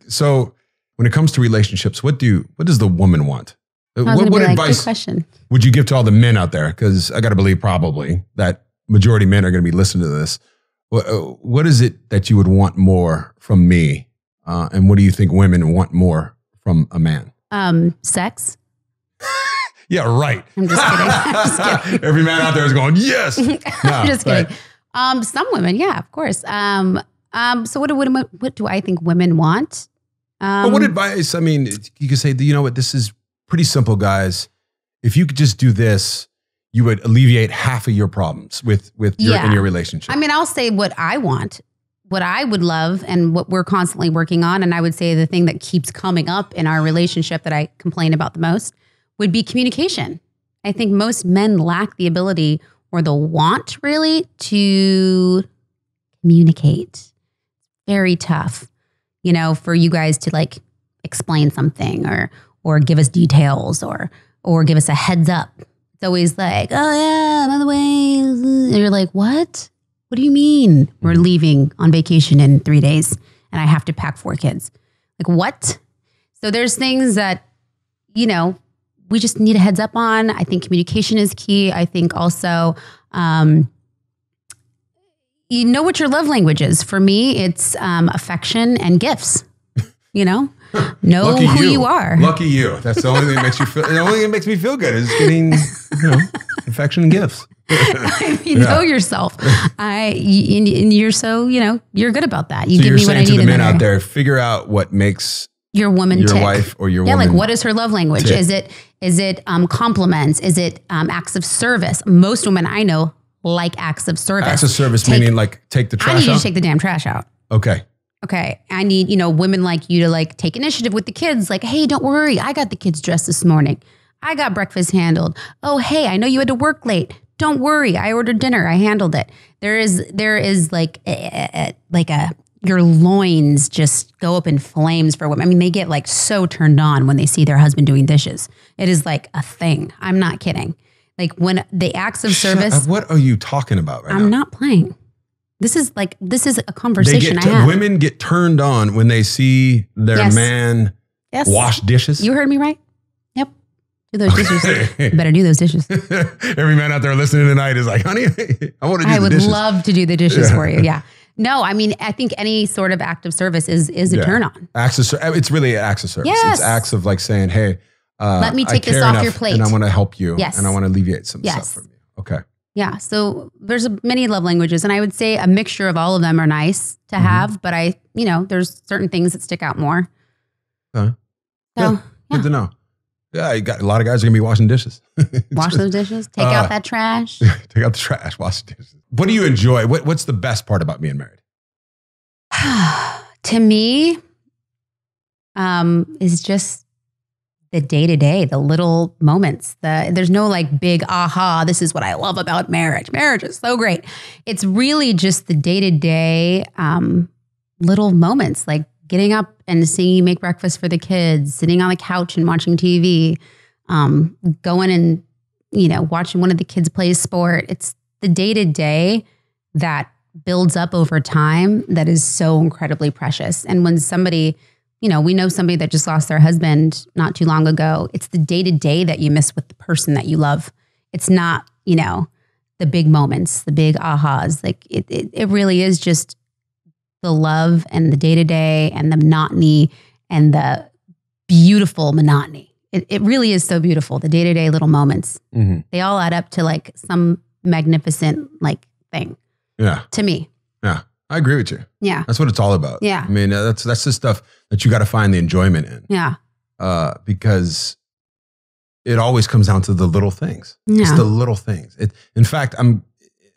So when it comes to relationships, what does the woman want? What advice would you give to all the men out there? Because I got to believe probably that majority of men are going to be listening to this. What is it that you would want more from me? And what do you think women want more from a man? Sex. Yeah, right. I'm just kidding. Every man out there is going, yes. No, I'm just kidding. Right. Some women, yeah, of course. So what do I think women want? But what advice? I mean, you could say, you know what, this is pretty simple, guys. If you could just do this, you would alleviate half of your problems in your relationship. I mean, I'll say what I want, what I would love, and what we're constantly working on. And I would say the thing that keeps coming up in our relationship that I complain about the most would be communication. I think most men lack the ability or the want really to communicate. Very tough, you know, for you guys to like explain something or give us details or give us a heads up. It's always like, oh yeah, by the way, and you're like, what? What do you mean? We're leaving on vacation in 3 days and I have to pack 4 kids. Like what? So there's things that, you know, we just need a heads up on. I think communication is key. I think also, you know what your love language is. For me, it's affection and gifts, you know? Know who you are. Lucky you. That's the only thing that makes you feel. The only thing that makes me feel good is getting, you know, affection and gifts. I mean, know yourself. And you're so, you know, you're good about that. You so give me what I need. To the men out there, figure out what makes your woman, your tick. Wife, or your woman. Yeah, like what is her love language? Tick. Is it compliments? Is it acts of service? Most women I know like acts of service. Acts of service meaning like take the trash out. I need you to take the damn trash out. Okay. Okay, I need, you know, women like you to like take initiative with the kids. Like, hey, don't worry. I got the kids dressed this morning. I got breakfast handled. Oh, hey, I know you had to work late. Don't worry. I ordered dinner. I handled it. There is like your loins just go up in flames for women. I mean, they get like so turned on when they see their husband doing dishes. It is like a thing. I'm not kidding. Like when the acts of service. Shut up. What are you talking about right now? I'm not playing. This is a conversation I have. Women get turned on when they see their man wash dishes. You heard me right. Yep. Do those dishes. You better do those dishes. Every man out there listening tonight is like, honey, I want to do the dishes. I would love to do the dishes for you. Yeah. No, I mean, I think any sort of act of service is a turn on. It's really an acts of service. Yes. It's acts of like saying, hey, let me take this off your plate. And I want to help you. Yes. And I want to alleviate some stuff from you. Okay. Yeah. So there's many love languages, and I would say a mixture of all of them are nice to have, but I, you know, there's certain things that stick out more. Good to know. Yeah, you got a lot of guys are gonna be washing dishes. Wash those dishes. Take out that trash. Take out the trash. Wash the dishes. What do you enjoy? What's the best part about being married? To me, is just the day to day, the little moments. There's no like big aha. This is what I love about marriage. Marriage is so great. It's really just the day to day little moments, like getting up and seeing you make breakfast for the kids, sitting on the couch and watching TV, going and, you know, watching one of the kids play a sport. It's the day-to-day that builds up over time that is so incredibly precious. And when somebody, you know, we know somebody that just lost their husband not too long ago, it's the day-to-day that you miss with the person that you love. It's not, you know, the big moments, the big ahas. Like it really is just the love and the day-to-day and the monotony and the beautiful monotony. It really is so beautiful. The day-to-day little moments, they all add up to like some magnificent like thing. Yeah. To me. Yeah. I agree with you. Yeah. That's what it's all about. Yeah. I mean, that's the stuff that you got to find the enjoyment in. Yeah. Because it always comes down to the little things. Yeah. It's the little things. In fact, in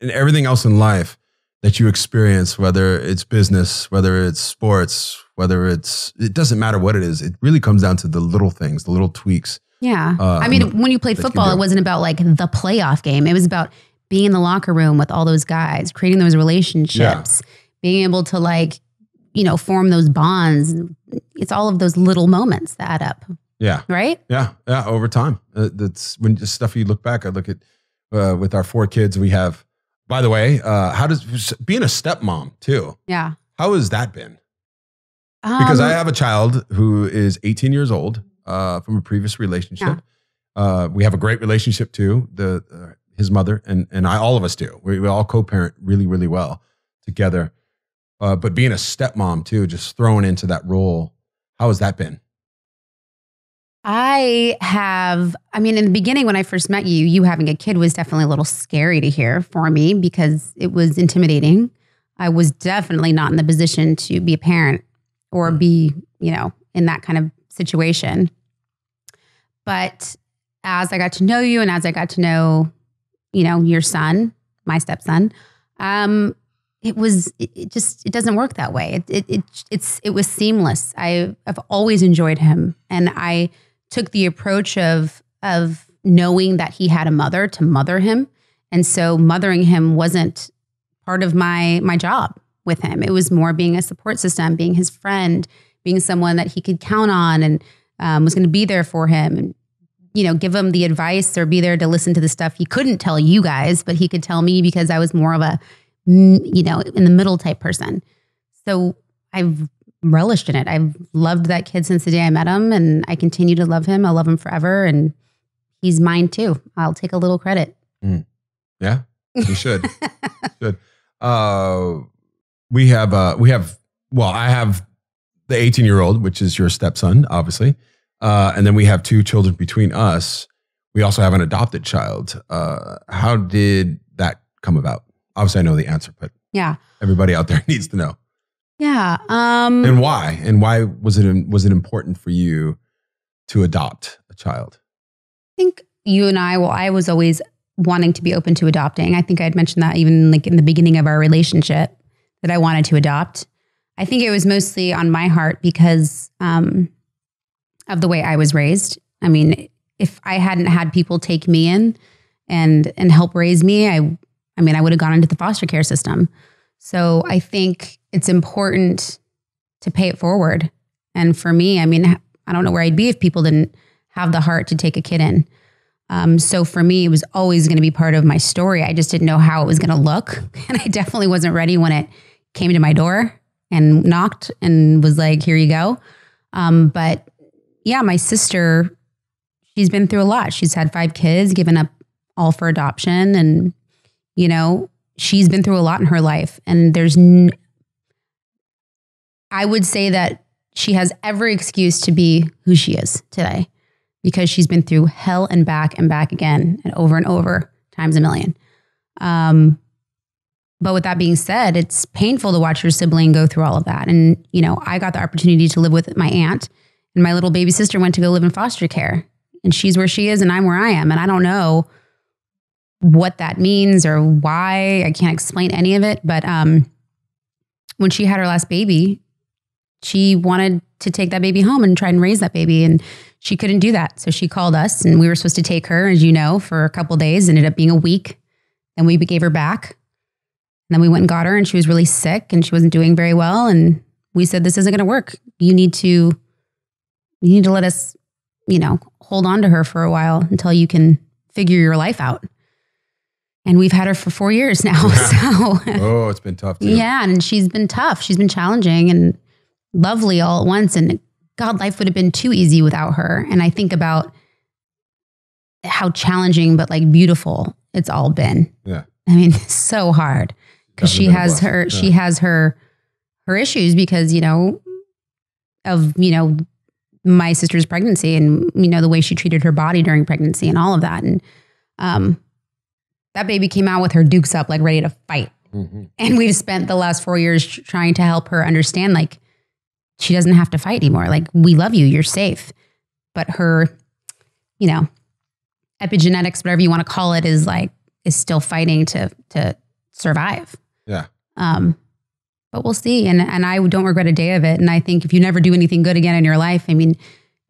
everything else in life, that you experience, whether it's business, whether it's sports, it doesn't matter what it is. It really comes down to the little things, the little tweaks. Yeah. I mean, when you played football, it wasn't about like the playoff game. It was about being in the locker room with all those guys, creating those relationships, being able to like, you know, form those bonds. It's all of those little moments that add up. Yeah. Right? Yeah. Yeah. Over time. That's when just stuff you look back, I look at with our 4 kids, we have, by the way, how does being a stepmom too? Yeah. How has that been? Because I have a child who is 18 years old from a previous relationship. Yeah. We have a great relationship too, his mother and I, all of us do. We all co-parent really, really well together. But being a stepmom too, just thrown into that role, how has that been? In the beginning when I first met you, you having a kid was definitely a little scary to hear for me because it was intimidating. I was definitely not in the position to be a parent or be, you know, in that kind of situation. But as I got to know you and as I got to know, you know, your son, my stepson, it doesn't work that way. It was seamless. I've always enjoyed him, and I took the approach of knowing that he had a mother to mother him. And so mothering him wasn't part of my job with him. It was more being a support system, being his friend, being someone that he could count on and was going to be there for him and, you know, give him the advice or be there to listen to the stuff he couldn't tell you guys, but he could tell me because I was more of a, you know, in the middle type person. So I've relished in it. I've loved that kid since the day I met him, and I continue to love him. I love him forever, and he's mine too. I'll take a little credit. Yeah, you should. I have the 18-year-old, which is your stepson, obviously. And then we have 2 children between us. We also have an adopted child. How did that come about? Obviously I know the answer, but yeah, everybody out there needs to know. Yeah. And why? And why was it important for you to adopt a child? I think you and I was always wanting to be open to adopting. I think I had mentioned that even like in the beginning of our relationship that I wanted to adopt. I think it was mostly on my heart because of the way I was raised. I mean, if I hadn't had people take me in and help raise me, I would have gone into the foster care system. So I think it's important to pay it forward. And for me, I mean, I don't know where I'd be if people didn't have the heart to take a kid in. So for me, it was always going to be part of my story. I just didn't know how it was going to look. And I definitely wasn't ready when it came to my door and knocked and was like, here you go. But yeah, my sister, she's been through a lot. She's had 5 kids, given up all for adoption. And, you know, she's been through a lot in her life, and there's I would say that she has every excuse to be who she is today because she's been through hell and back again and over times a million. But with that being said, it's painful to watch your sibling go through all of that. And, you know, I got the opportunity to live with my aunt, and my little baby sister went to go live in foster care, and she's where she is and I'm where I am. And I don't know what that means or why. I can't explain any of it. But when she had her last baby, she wanted to take that baby home and try and raise that baby. And she couldn't do that. So she called us, and we were supposed to take her, as you know, for a couple of days. Ended up being a week. And we gave her back. And then we went and got her, and she was really sick and she wasn't doing very well. And we said, this isn't going to work. You need to let us, you know, hold on to her for a while until you can figure your life out. And we've had her for 4 years now. Yeah. So, oh, it's been tough too. Yeah. And she's been tough. She's been challenging and lovely all at once. And God, life would have been too easy without her. And I think about how challenging, but like beautiful it's all been. Yeah. I mean, it's so hard because she has her issues because, you know, of, you know, my sister's pregnancy and, you know, the way she treated her body during pregnancy and all of that. And that baby came out with her dukes up, like ready to fight. Mm-hmm. And we've spent the last 4 years trying to help her understand, like, she doesn't have to fight anymore. Like, we love you, you're safe. But her, you know, epigenetics, whatever you want to call it, is like, is still fighting to survive. Yeah. But we'll see. And I don't regret a day of it. And I think if you never do anything good again in your life, I mean,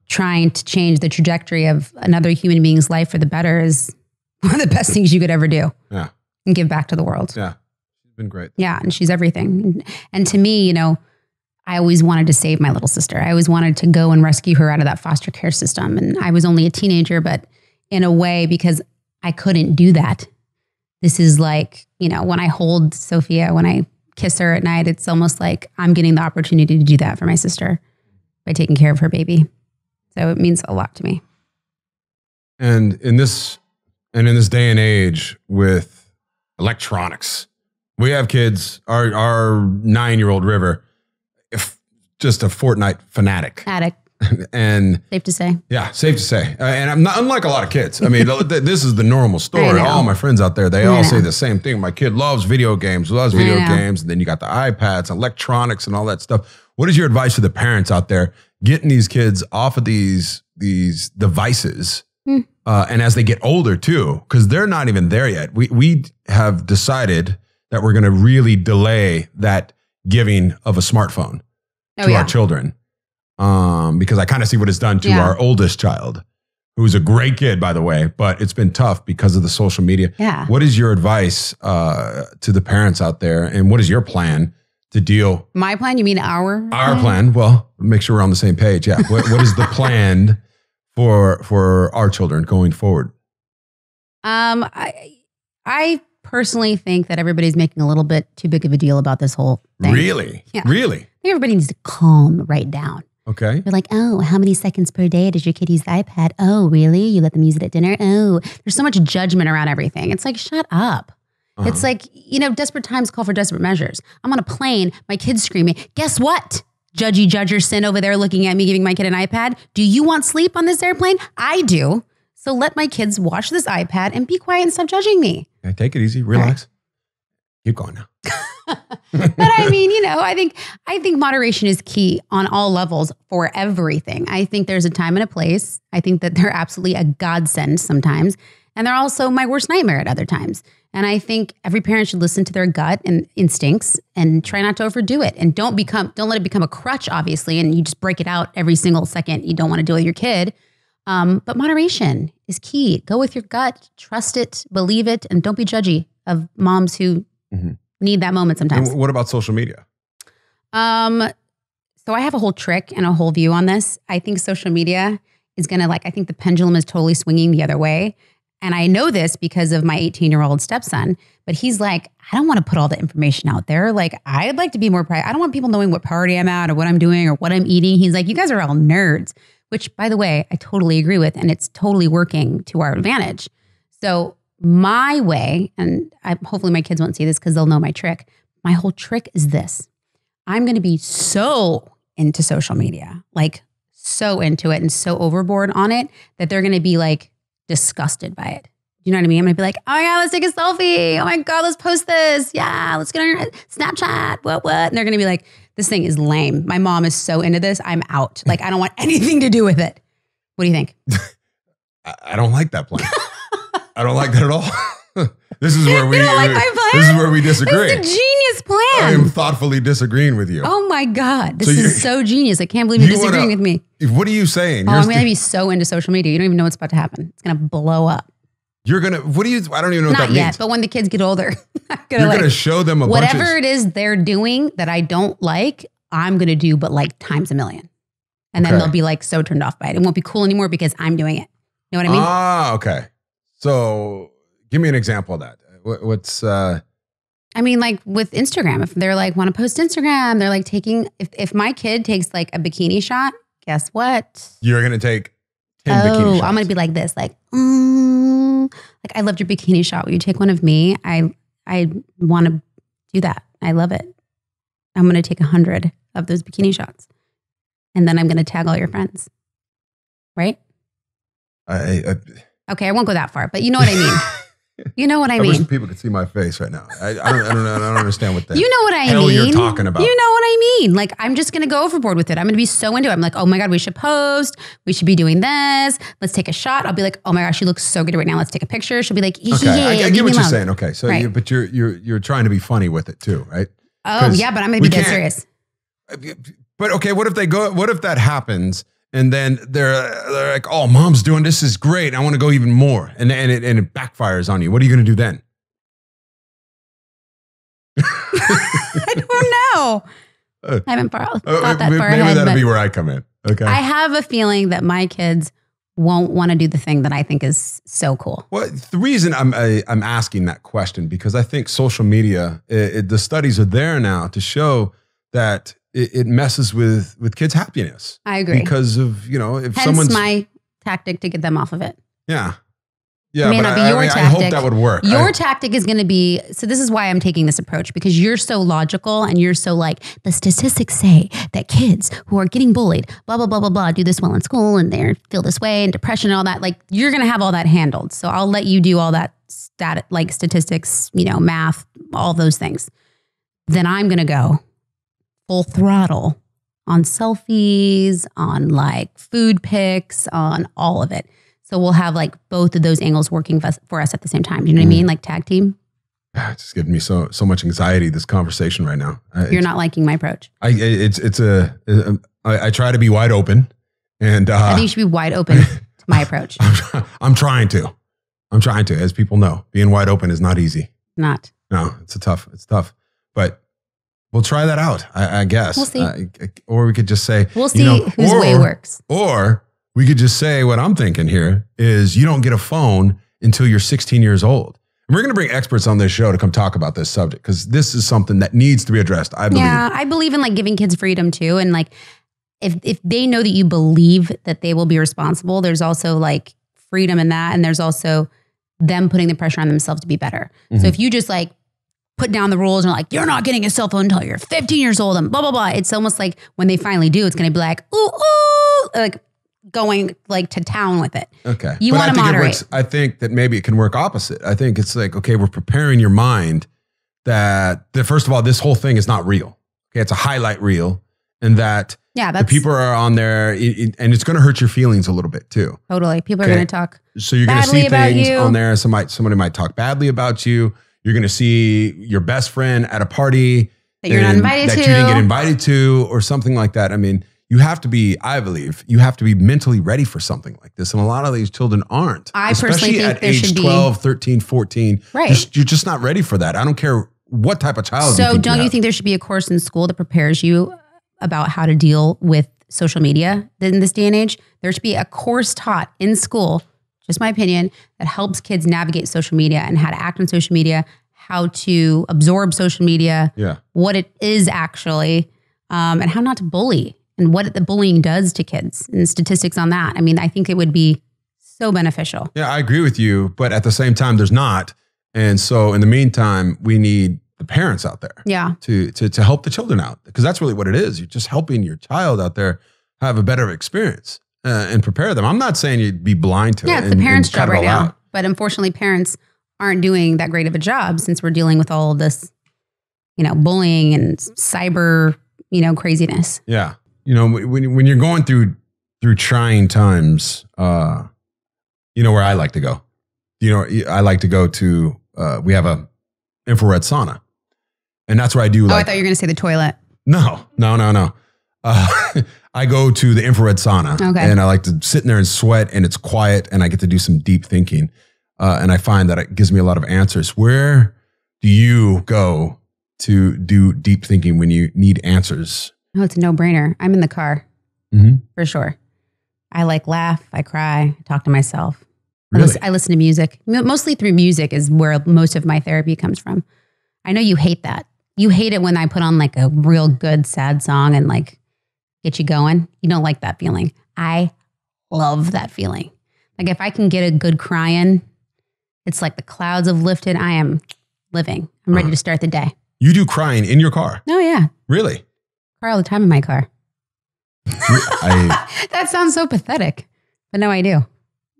trying to change the trajectory of another human being's life for the better is one of the best things you could ever do. Yeah. And give back to the world. Yeah. She's been great. Yeah. And she's everything. And to me, you know, I always wanted to save my little sister. I always wanted to go and rescue her out of that foster care system. And I was only a teenager, but in a way, because I couldn't do that. This is like, you know, when I hold Sophia, when I kiss her at night, it's almost like I'm getting the opportunity to do that for my sister by taking care of her baby. So it means a lot to me. And in this day and age with electronics, we have kids, our 9-year-old River, just a Fortnite fanatic. Addict. And safe to say. Yeah, safe to say. And I'm not unlike a lot of kids. I mean, this is the normal story. All my friends out there, they all say the same thing. My kid loves video games, And then you got the iPads, electronics, and all that stuff. What is your advice to the parents out there getting these kids off of these devices? Mm. And as they get older too, because they're not even there yet. We have decided that we're going to really delay that giving of a smartphone to our children. Because I kind of see what it's done to our oldest child, who's a great kid, by the way, but it's been tough because of the social media. Yeah. What is your advice to the parents out there, and what is your plan to deal? My plan? You mean our plan? Well, make sure we're on the same page. Yeah. What is the plan for our children going forward? I personally think that everybody's making a little bit too big of a deal about this whole thing. Really? Yeah. Really? I think everybody needs to calm right down. Okay. They're like, oh, how many seconds per day does your kid use the iPad? Oh, really? You let them use it at dinner? Oh, there's so much judgment around everything. It's like, shut up. Uh-huh. It's like, you know, desperate times call for desperate measures. I'm on a plane, my kid's screaming. Guess what? Judgy Judgerson over there looking at me, giving my kid an iPad. Do you want sleep on this airplane? I do. So let my kids watch this iPad and be quiet and stop judging me. Yeah, take it easy. Relax. Keep going now. But I mean, you know, I think moderation is key on all levels for everything. I think there's a time and a place. I think that they're absolutely a godsend sometimes. And they're also my worst nightmare at other times. And I think every parent should listen to their gut and instincts and try not to overdo it. And don't let it become a crutch, obviously. And you just break it out every single second you don't want to deal with your kid. But moderation is key. Go with your gut, trust it, believe it, and don't be judgy of moms who need that moment sometimes. And what about social media? So I have a whole trick and a whole view on this. I think social media is going to, like, I think the pendulum is totally swinging the other way. And I know this because of my 18-year-old stepson, but he's like, I don't want to put all the information out there. Like, I'd like to be more private. I don't want people knowing what party I'm at or what I'm doing or what I'm eating. He's like, you guys are all nerds, which, by the way, I totally agree with. And it's totally working to our advantage. So my way, and hopefully my kids won't see this because they'll know my trick. My whole trick is this. I'm going to be so into social media, like so into it and so overboard on it that they're going to be like disgusted by it. You know what I mean? I'm going to be like, oh my God, let's take a selfie. Oh my God, let's post this. Yeah, let's get on your Snapchat. What? And they're going to be like, this thing is lame. My mom is so into this. I'm out. Like, I don't want anything to do with it. What do you think? I don't like that plan. I don't like that at all. This is where we disagree. It's a genius plan. I am thoughtfully disagreeing with you. Oh my God. This is so genius. I can't believe you're disagreeing with me. What are you saying? Oh, I'm going to be so into social media. You don't even know what's about to happen. It's going to blow up. You're going to, what do you, I don't even know what that means. Not yet, but when the kids get older. You're going to show them a bunch of. Whatever it is they're doing that I don't like, I'm going to do, but like times a million. And then they'll be like so turned off by it. It won't be cool anymore because I'm doing it. You know what I mean? Ah, okay. So give me an example of that. What's, I mean, like with Instagram, if they're like, want to post Instagram, they're like taking, if my kid takes like a bikini shot, guess what? You're going to take 10 bikini shots. I'm going to be like this, like, like, I loved your bikini shot. Will you take one of me? I want to do that. I love it. I'm going to take 100 of those bikini shots. And then I'm going to tag all your friends. Right? Okay, I won't go that far, but you know what I mean. You know what I mean. I wish people could see my face right now. I don't understand what that. You know what I mean. You're talking about. You know what I mean. Like, I'm just going to go overboard with it. I'm going to be so into it. I'm like, oh my God, we should post. We should be doing this. Let's take a shot. I'll be like, oh my gosh, she looks so good right now. Let's take a picture. She'll be like, yeah, okay, I get what you're saying. Okay, so but you're trying to be funny with it too, right? Oh yeah, but I'm going to be dead serious. But okay, what if they go? What if that happens? And then they're like, oh, mom's doing this is great. I want to go even more. And it backfires on you. What are you going to do then? I don't know. I haven't thought that far ahead. Maybe that'll be where I come in. Okay. I have a feeling that my kids won't want to do the thing that I think is so cool. Well, the reason I'm asking that question, because I think social media, the studies are there now to show that it messes with kids' happiness. I agree. Because of, you know, if someone's... my tactic to get them off of it. Yeah. Yeah, it may not be your tactic. I hope that would work. Your tactic is going to be, so this is why I'm taking this approach, because you're so logical and you're so like, the statistics say that kids who are getting bullied, blah, blah, blah, blah, blah, do this well in school and they feel this way and depression and all that. Like, you're going to have all that handled. So I'll let you do all that like statistics, you know, math, all those things. Then I'm going to go full throttle on selfies, on like food pics, on all of it. So we'll have like both of those angles working for us at the same time. You know what I mean? Like tag team. It's just giving me so much anxiety, this conversation right now. You're not liking my approach. I try to be wide open, and I think you should be wide open to my approach. I'm trying to, as people know, being wide open is not easy. Not. No, it's tough, but we'll try that out, I guess. We'll see. Or we could just say, we'll see, you know, whose way works. Or we could just say, what I'm thinking here is you don't get a phone until you're 16 years old. And we're going to bring experts on this show to come talk about this subject, because this is something that needs to be addressed, I believe. Yeah, I believe in like giving kids freedom too. And like, if they know that you believe that they will be responsible, there's also like freedom in that. And there's also them putting the pressure on themselves to be better. Mm-hmm. So if you just like put down the rules and like, you're not getting a cell phone until you're 15 years old and blah, blah, blah. It's almost like when they finally do, it's going to be like, ooh, ooh, like going like to town with it. Okay. You want to moderate. I think that maybe it can work opposite. I think it's like, okay, we're preparing your mind that first of all, this whole thing is not real. Okay. It's a highlight reel, and that the people are on there, and it's going to hurt your feelings a little bit too. Totally. People are going to talk badly about you. So you're going to see things on there. Somebody might talk badly about you. You're going to see your best friend at a party that you're not invited to, that you didn't get invited to, or something like that. I mean, you have to be, I believe, you have to be mentally ready for something like this. And a lot of these children aren't. I personally think at age 12, 13, 14. Right. You're just not ready for that. I don't care what type of child you have. So don't you think there should be a course in school that prepares you about how to deal with social media in this day and age? There should be a course taught in school, just my opinion, that helps kids navigate social media and how to act on social media, how to absorb social media, what it is actually, and how not to bully, and what the bullying does to kids and statistics on that. I mean, I think it would be so beneficial. Yeah, I agree with you, but at the same time, there's not. And so in the meantime, we need the parents out there. Yeah. To help the children out, because that's really what it is. You're just helping your child out there have a better experience and prepare them. I'm not saying you'd be blind to it. Yeah, it's the parents' job right now. But unfortunately, parents aren't doing that great of a job since we're dealing with all of this, you know, bullying and cyber, you know, craziness. Yeah. You know, when you're going through trying times, you know where I like to go. You know, I like to go to, we have a infrared sauna, and that's where I do. Oh, like, I thought you were going to say the toilet. No. I go to the infrared sauna, and I like to sit in there and sweat, and it's quiet, and I get to do some deep thinking. And I find that it gives me a lot of answers. Where do you go to do deep thinking when you need answers? Oh, it's a no-brainer. I'm in the car, for sure. I like laugh, I cry, I talk to myself. Really? I listen to music. Mostly through music is where most of my therapy comes from. I know you hate that. You hate it when I put on like a real good sad song and like get you going. You don't like that feeling. I love that feeling. Like if I can get a good crying, it's like the clouds have lifted. I am living. I'm ready to start the day. You do crying in your car? Oh yeah. Really? Cry all the time in my car. That sounds so pathetic, but no, I do.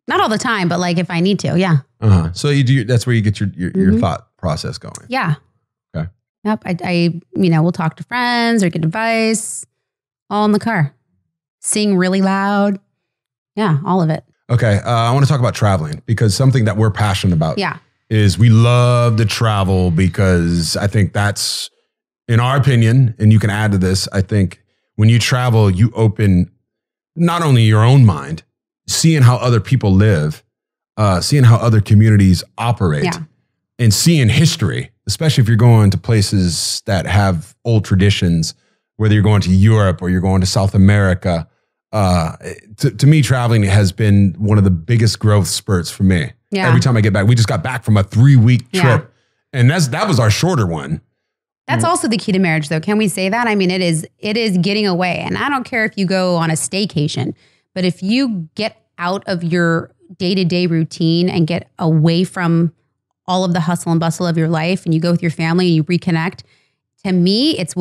Not all the time, but like if I need to, yeah. So you do. That's where you get your thought process going. Yeah. Okay. Yep. I you know, we'll talk to friends or get advice, all in the car. Sing really loud. Yeah, all of it. Okay. I want to talk about traveling, because something that we're passionate about is we love to travel, because I think that's, in our opinion, and you can add to this, I think when you travel, you open not only your own mind, seeing how other people live, seeing how other communities operate, and seeing history, especially if you're going to places that have old traditions, whether you're going to Europe or you're going to South America. To me, traveling has been one of the biggest growth spurts for me. Yeah. Every time I get back, we just got back from a 3-week trip, and that was our shorter one. That's also the key to marriage, though. Can we say that? I mean, it is getting away, and I don't care if you go on a staycation, but if you get out of your day-to-day routine and get away from all of the hustle and bustle of your life, and you go with your family and you reconnect, to me, it's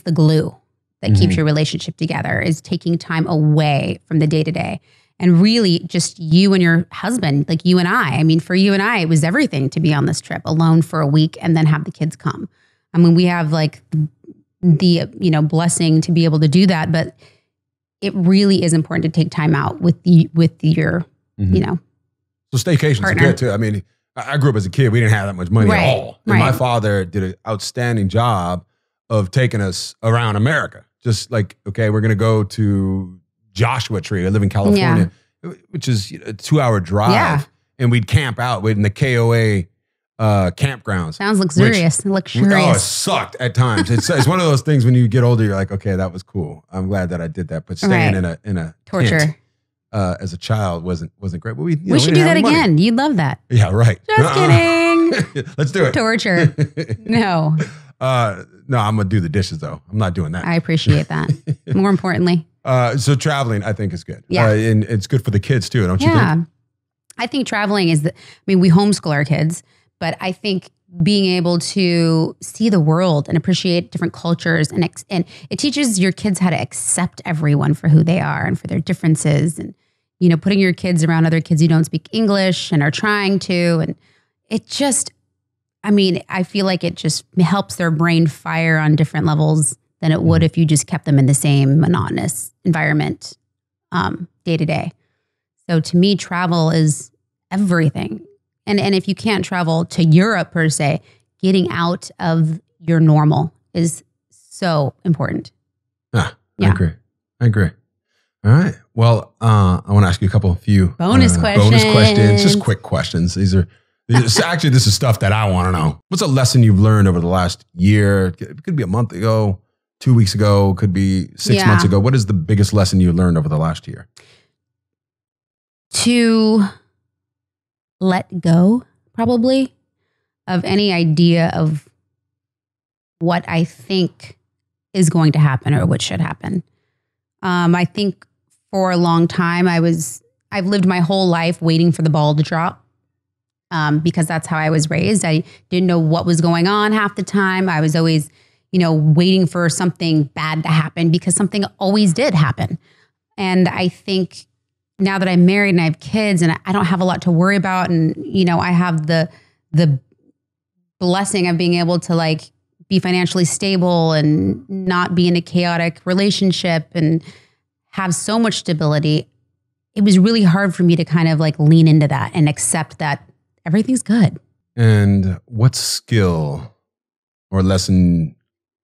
the glue that keeps your relationship together, is taking time away from the day-to-day. And really just you and your husband, like you and I. I mean, for you and I, it was everything to be on this trip alone for a week and then have the kids come. I mean, we have like the, you know, blessing to be able to do that, but it really is important to take time out with your, you know. So staycations are good too. I mean, I grew up as a kid, we didn't have that much money at all. And my father did an outstanding job of taking us around America. Just like, okay, we're gonna go to Joshua Tree. I live in California, which is a 2-hour drive. Yeah. And we'd camp out in the KOA campgrounds. Sounds luxurious. Oh, it sucked at times. It's one of those things when you get older, you're like, okay, that was cool. I'm glad that I did that. But staying in a torture tent, as a child wasn't great. But we should do that again. You'd love that. Yeah, right. Just kidding. Let's do it. Torture. No. No, I'm gonna do the dishes though. I'm not doing that. I appreciate that. More importantly. So traveling, I think, is good. Yeah. And it's good for the kids too, don't you think? I think traveling is we homeschool our kids, but I think being able to see the world and appreciate different cultures, and it teaches your kids how to accept everyone for who they are and for their differences, and, you know, putting your kids around other kids who don't speak English and are trying to, and it just, I mean, I feel like it just helps their brain fire on different levels than it would if you just kept them in the same monotonous environment day to day. So to me, travel is everything. And if you can't travel to Europe per se, getting out of your normal is so important. Yeah. I agree. All right. Well, I want to ask you a few bonus questions. Just quick questions. Actually, this is stuff that I want to know. What's a lesson you've learned over the last year? It could be a month ago, 2 weeks ago, could be 6 months ago. What is the biggest lesson you learned over the last year? To let go, probably, of any idea of what I think is going to happen or what should happen. I think for a long time, I've lived my whole life waiting for the ball to drop. because that's how I was raised. I didn't know what was going on half the time. I was always, you know, waiting for something bad to happen because something always did happen. And I think now that I'm married and I have kids and I don't have a lot to worry about, and, you know, I have the blessing of being able to like be financially stable and not be in a chaotic relationship and have so much stability, it was really hard for me to kind of like lean into that and accept that everything's good. And what skill or lesson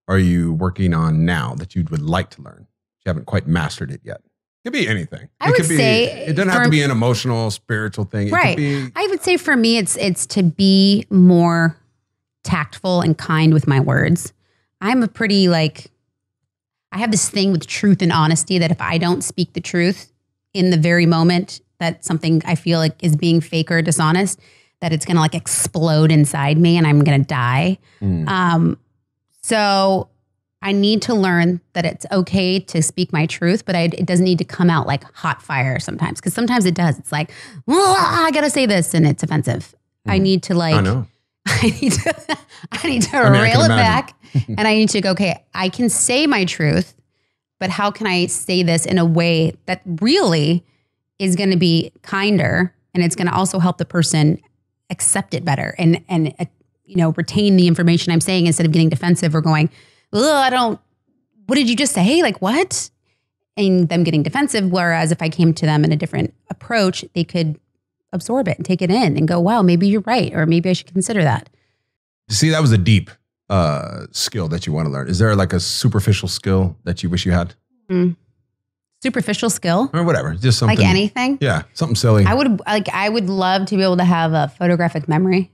are you working on now that you would like to learn? You haven't quite mastered it yet. It could be anything. It doesn't have to be an emotional, spiritual thing. Right. I would say for me, it's to be more tactful and kind with my words. I'm a pretty like, I have this thing with truth and honesty that if I don't speak the truth in the very moment that something I feel like is being fake or dishonest, that it's going to like explode inside me and I'm going to die. So I need to learn that it's okay to speak my truth, but it doesn't need to come out like hot fire sometimes. Cause sometimes it does. It's like, I gotta say this and it's offensive. I need to like, I need to rail it back and I need to go, okay, I can say my truth, but how can I say this in a way that really is going to be kinder and it's going to also help the person accept it better and you know, retain the information I'm saying instead of getting defensive or going, what did you just say? Like what? And them getting defensive. Whereas if I came to them in a different approach, they could absorb it and take it in and go, wow, maybe you're right. Or maybe I should consider that. See, that was a deep skill that you want to learn. Is there like a superficial skill that you wish you had? Superficial skill? Or whatever, just something. Like anything? Yeah, something silly. I would love to be able to have a photographic memory.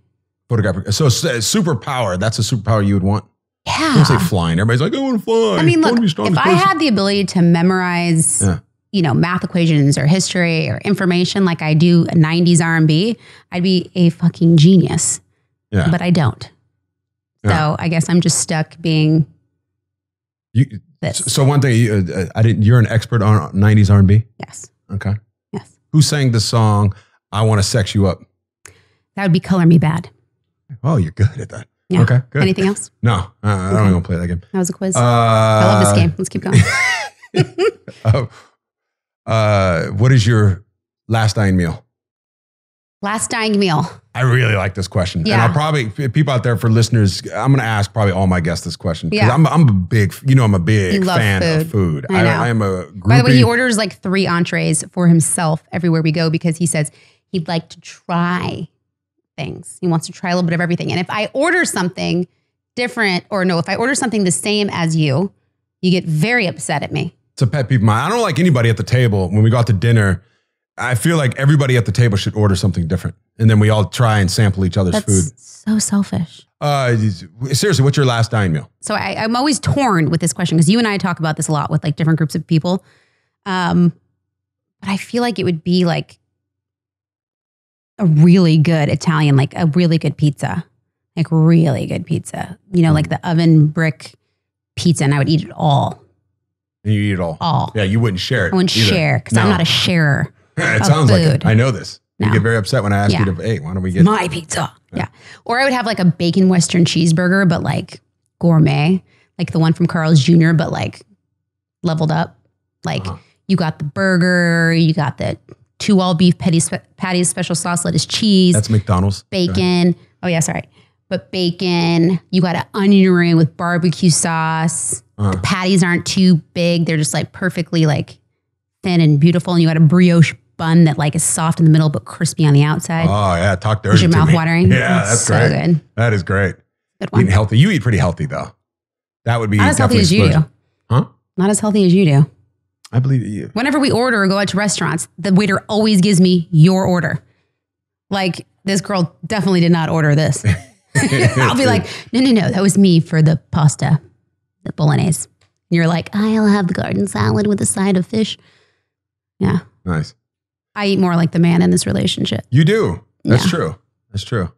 Photographic, so superpower, that's a superpower you would want? Yeah. Don't say flying. Everybody's like, I want to fly. I mean, look, if I had the ability to memorize, you know, math equations or history or information like I do 90s R&B, I'd be a fucking genius. Yeah. But I don't. Yeah. So I guess I'm just stuck being this. So one thing, you're an expert on 90s R&B? Yes. Okay. Yes. Who sang the song, I Want to Sex You Up? That would be Color Me Badd. Oh, you're good at that. Yeah. Okay, good. Anything else? No, I don't want to play that game. That was a quiz. I love this game. Let's keep going. What is your last dying meal? Last dying meal. I really like this question. Yeah. And I'll probably, people out there for listeners, I'm going to ask probably all my guests this question. Because I'm a big fan of food. I am a groupie. By the way, he orders like 3 entrees for himself everywhere we go because he says he'd like to try things. He wants to try a little bit of everything. And if I order something different, if I order something the same as you, you get very upset at me. It's a pet peeve of mine. I don't like anybody at the table. When we go out to dinner, I feel like everybody at the table should order something different. And then we all try and sample each other's food. That's so selfish. Seriously, what's your last dying meal? So I'm always torn with this question because you and I talk about this a lot with like different groups of people. But I feel like it would be like a really good Italian, like a really good pizza, you know, like the oven brick pizza, and I would eat it all. And you eat it all? All. Yeah, you wouldn't share it. I wouldn't share because I'm not a sharer. It sounds like it. I know this. No. You get very upset when I ask you to, hey, why don't we get my pizza? Yeah. Or I would have like a bacon Western cheeseburger, but like gourmet, like the one from Carl's Jr., but like leveled up. Like you got the burger, you got the 2 all beef patties, special sauce, lettuce, cheese. That's McDonald's. Bacon. Oh yeah, sorry. But bacon, you got an onion ring with barbecue sauce. The patties aren't too big. They're just like perfectly like thin and beautiful. And you got a brioche bun that like is soft in the middle, but crispy on the outside. Oh yeah. Talk dirty. Is your mouth watering? Yeah, that's great. So good. That is great. Good one. Eating healthy. You eat pretty healthy though. That would be not as healthy as you do. Huh? Not as healthy as you do. I believe that you. Whenever we order or go out to restaurants, the waiter always gives me your order. Like this girl definitely did not order this. I'll be like, no, that was me for the pasta, the bolognese. And you're like, I'll have the garden salad with a side of fish. Yeah. Nice. I eat more like the man in this relationship. You do. That's true. That's true.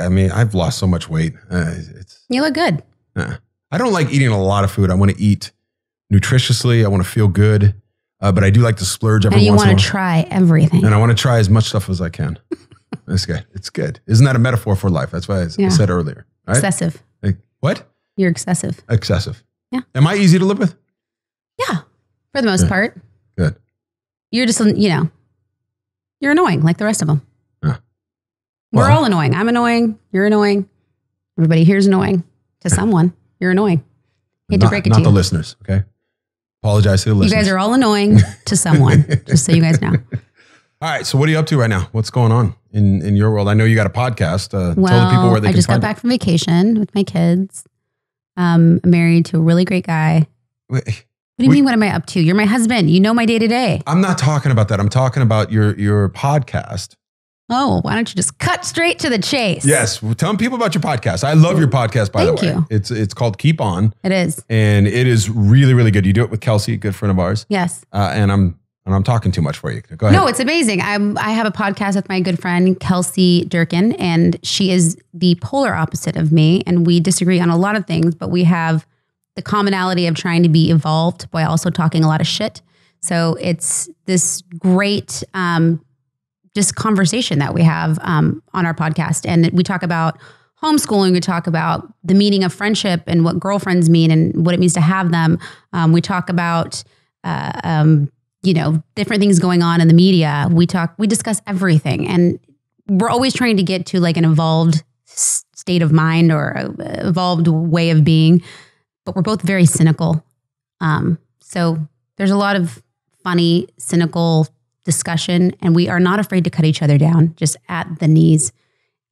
I mean, I've lost so much weight. You look good. I don't like eating a lot of food. I want to eat nutritiously. I want to feel good. But I do like to splurge every once in a while. And you want to try everything. And I want to try as much stuff as I can. It's good. It's good. Isn't that a metaphor for life? That's what I said earlier. Right? Excessive. Like, what? You're excessive. Excessive. Yeah. Am I easy to live with? Yeah. For the most part. Good. You're just, you know, you're annoying like the rest of them. We're all annoying. I'm annoying. You're annoying. Everybody here's annoying to someone. You're annoying. Hate to break it to you. Not the listeners. Okay. Apologize to the listeners. You guys are all annoying to someone, just so you guys know. All right. So what are you up to right now? What's going on in your world? I know you got a podcast. Tell the people where they can find it. I just got back from vacation with my kids. I'm married to a really great guy. Wait. What do you mean, what am I up to? You're my husband. You know my day to day. I'm not talking about that. I'm talking about your podcast. Oh, why don't you just cut straight to the chase? Yes. Well, tell people about your podcast. I love your podcast, by the way. Thank you. It's called Keep On. It is. And it is really, really good. You do it with Kelsey, a good friend of ours. Yes. And I'm talking too much for you. Go ahead. No, it's amazing. I have a podcast with my good friend, Kelsey Durkin, and she is the polar opposite of me. And we disagree on a lot of things, but we have the commonality of trying to be evolved while also talking a lot of shit. So it's this great, just conversation that we have on our podcast. And we talk about homeschooling. We talk about the meaning of friendship and what girlfriends mean and what it means to have them. We talk about, you know, different things going on in the media. We discuss everything, and we're always trying to get to like an evolved state of mind or a evolved way of being, but we're both very cynical. So there's a lot of funny, cynical discussion, and we are not afraid to cut each other down just at the knees,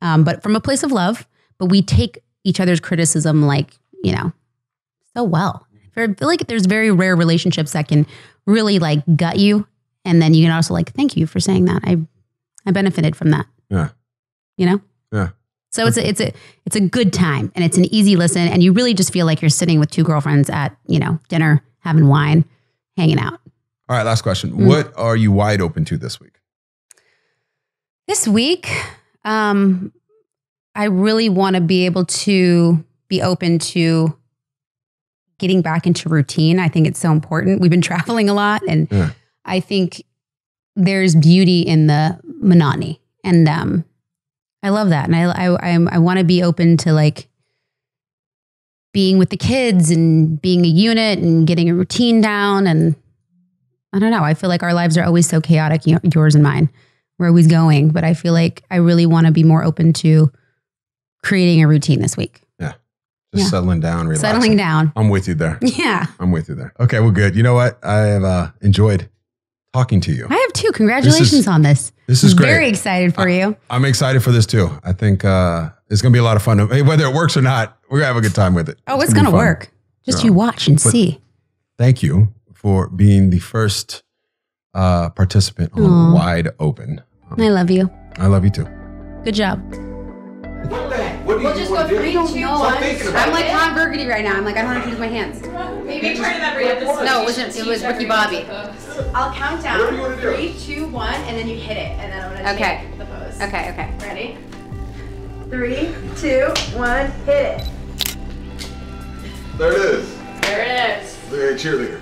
but from a place of love. But we take each other's criticism, like, you know, so well. I feel like there's very rare relationships that can really like gut you, and then you can also like, thank you for saying that. I benefited from that. Yeah, you know. Yeah. So it's a good time, and it's an easy listen, and you really just feel like you're sitting with two girlfriends at, you know, dinner, having wine, hanging out. All right, last question. What are you wide open to this week? This week, I really want to be able to be open to getting back into routine. I think it's so important. We've been traveling a lot, and I think there's beauty in the monotony, and I love that. And I want to be open to like being with the kids and being a unit and getting a routine down, and I don't know. I feel like our lives are always so chaotic, yours and mine. We're always going, but I feel like I really want to be more open to creating a routine this week. Yeah. Just settling down, relaxing. Settling down. I'm with you there. Yeah. I'm with you there. Okay, well, good. You know what? I have enjoyed talking to you. I have too. Congratulations on this. This is great. Very excited for you. I'm excited for this too. I think it's going to be a lot of fun. Whether it works or not, we're going to have a good time with it. Oh, it's going to work. Just you watch and see. Thank you for being the first participant on Wide Open. I love you. I love you too. Good job. We'll just go 3, 2, 1. I'm like Tom Burgundy right now. I'm like, I don't know how to use my hands. Maybe turn that right up. No, it wasn't. It was Ricky Bobby. I'll count down 3, 2, 1, and then you hit it, and then I'm gonna take the pose. Okay. Okay. Ready? 3, 2, 1. Hit it. There it is. There it is. Cheerleader.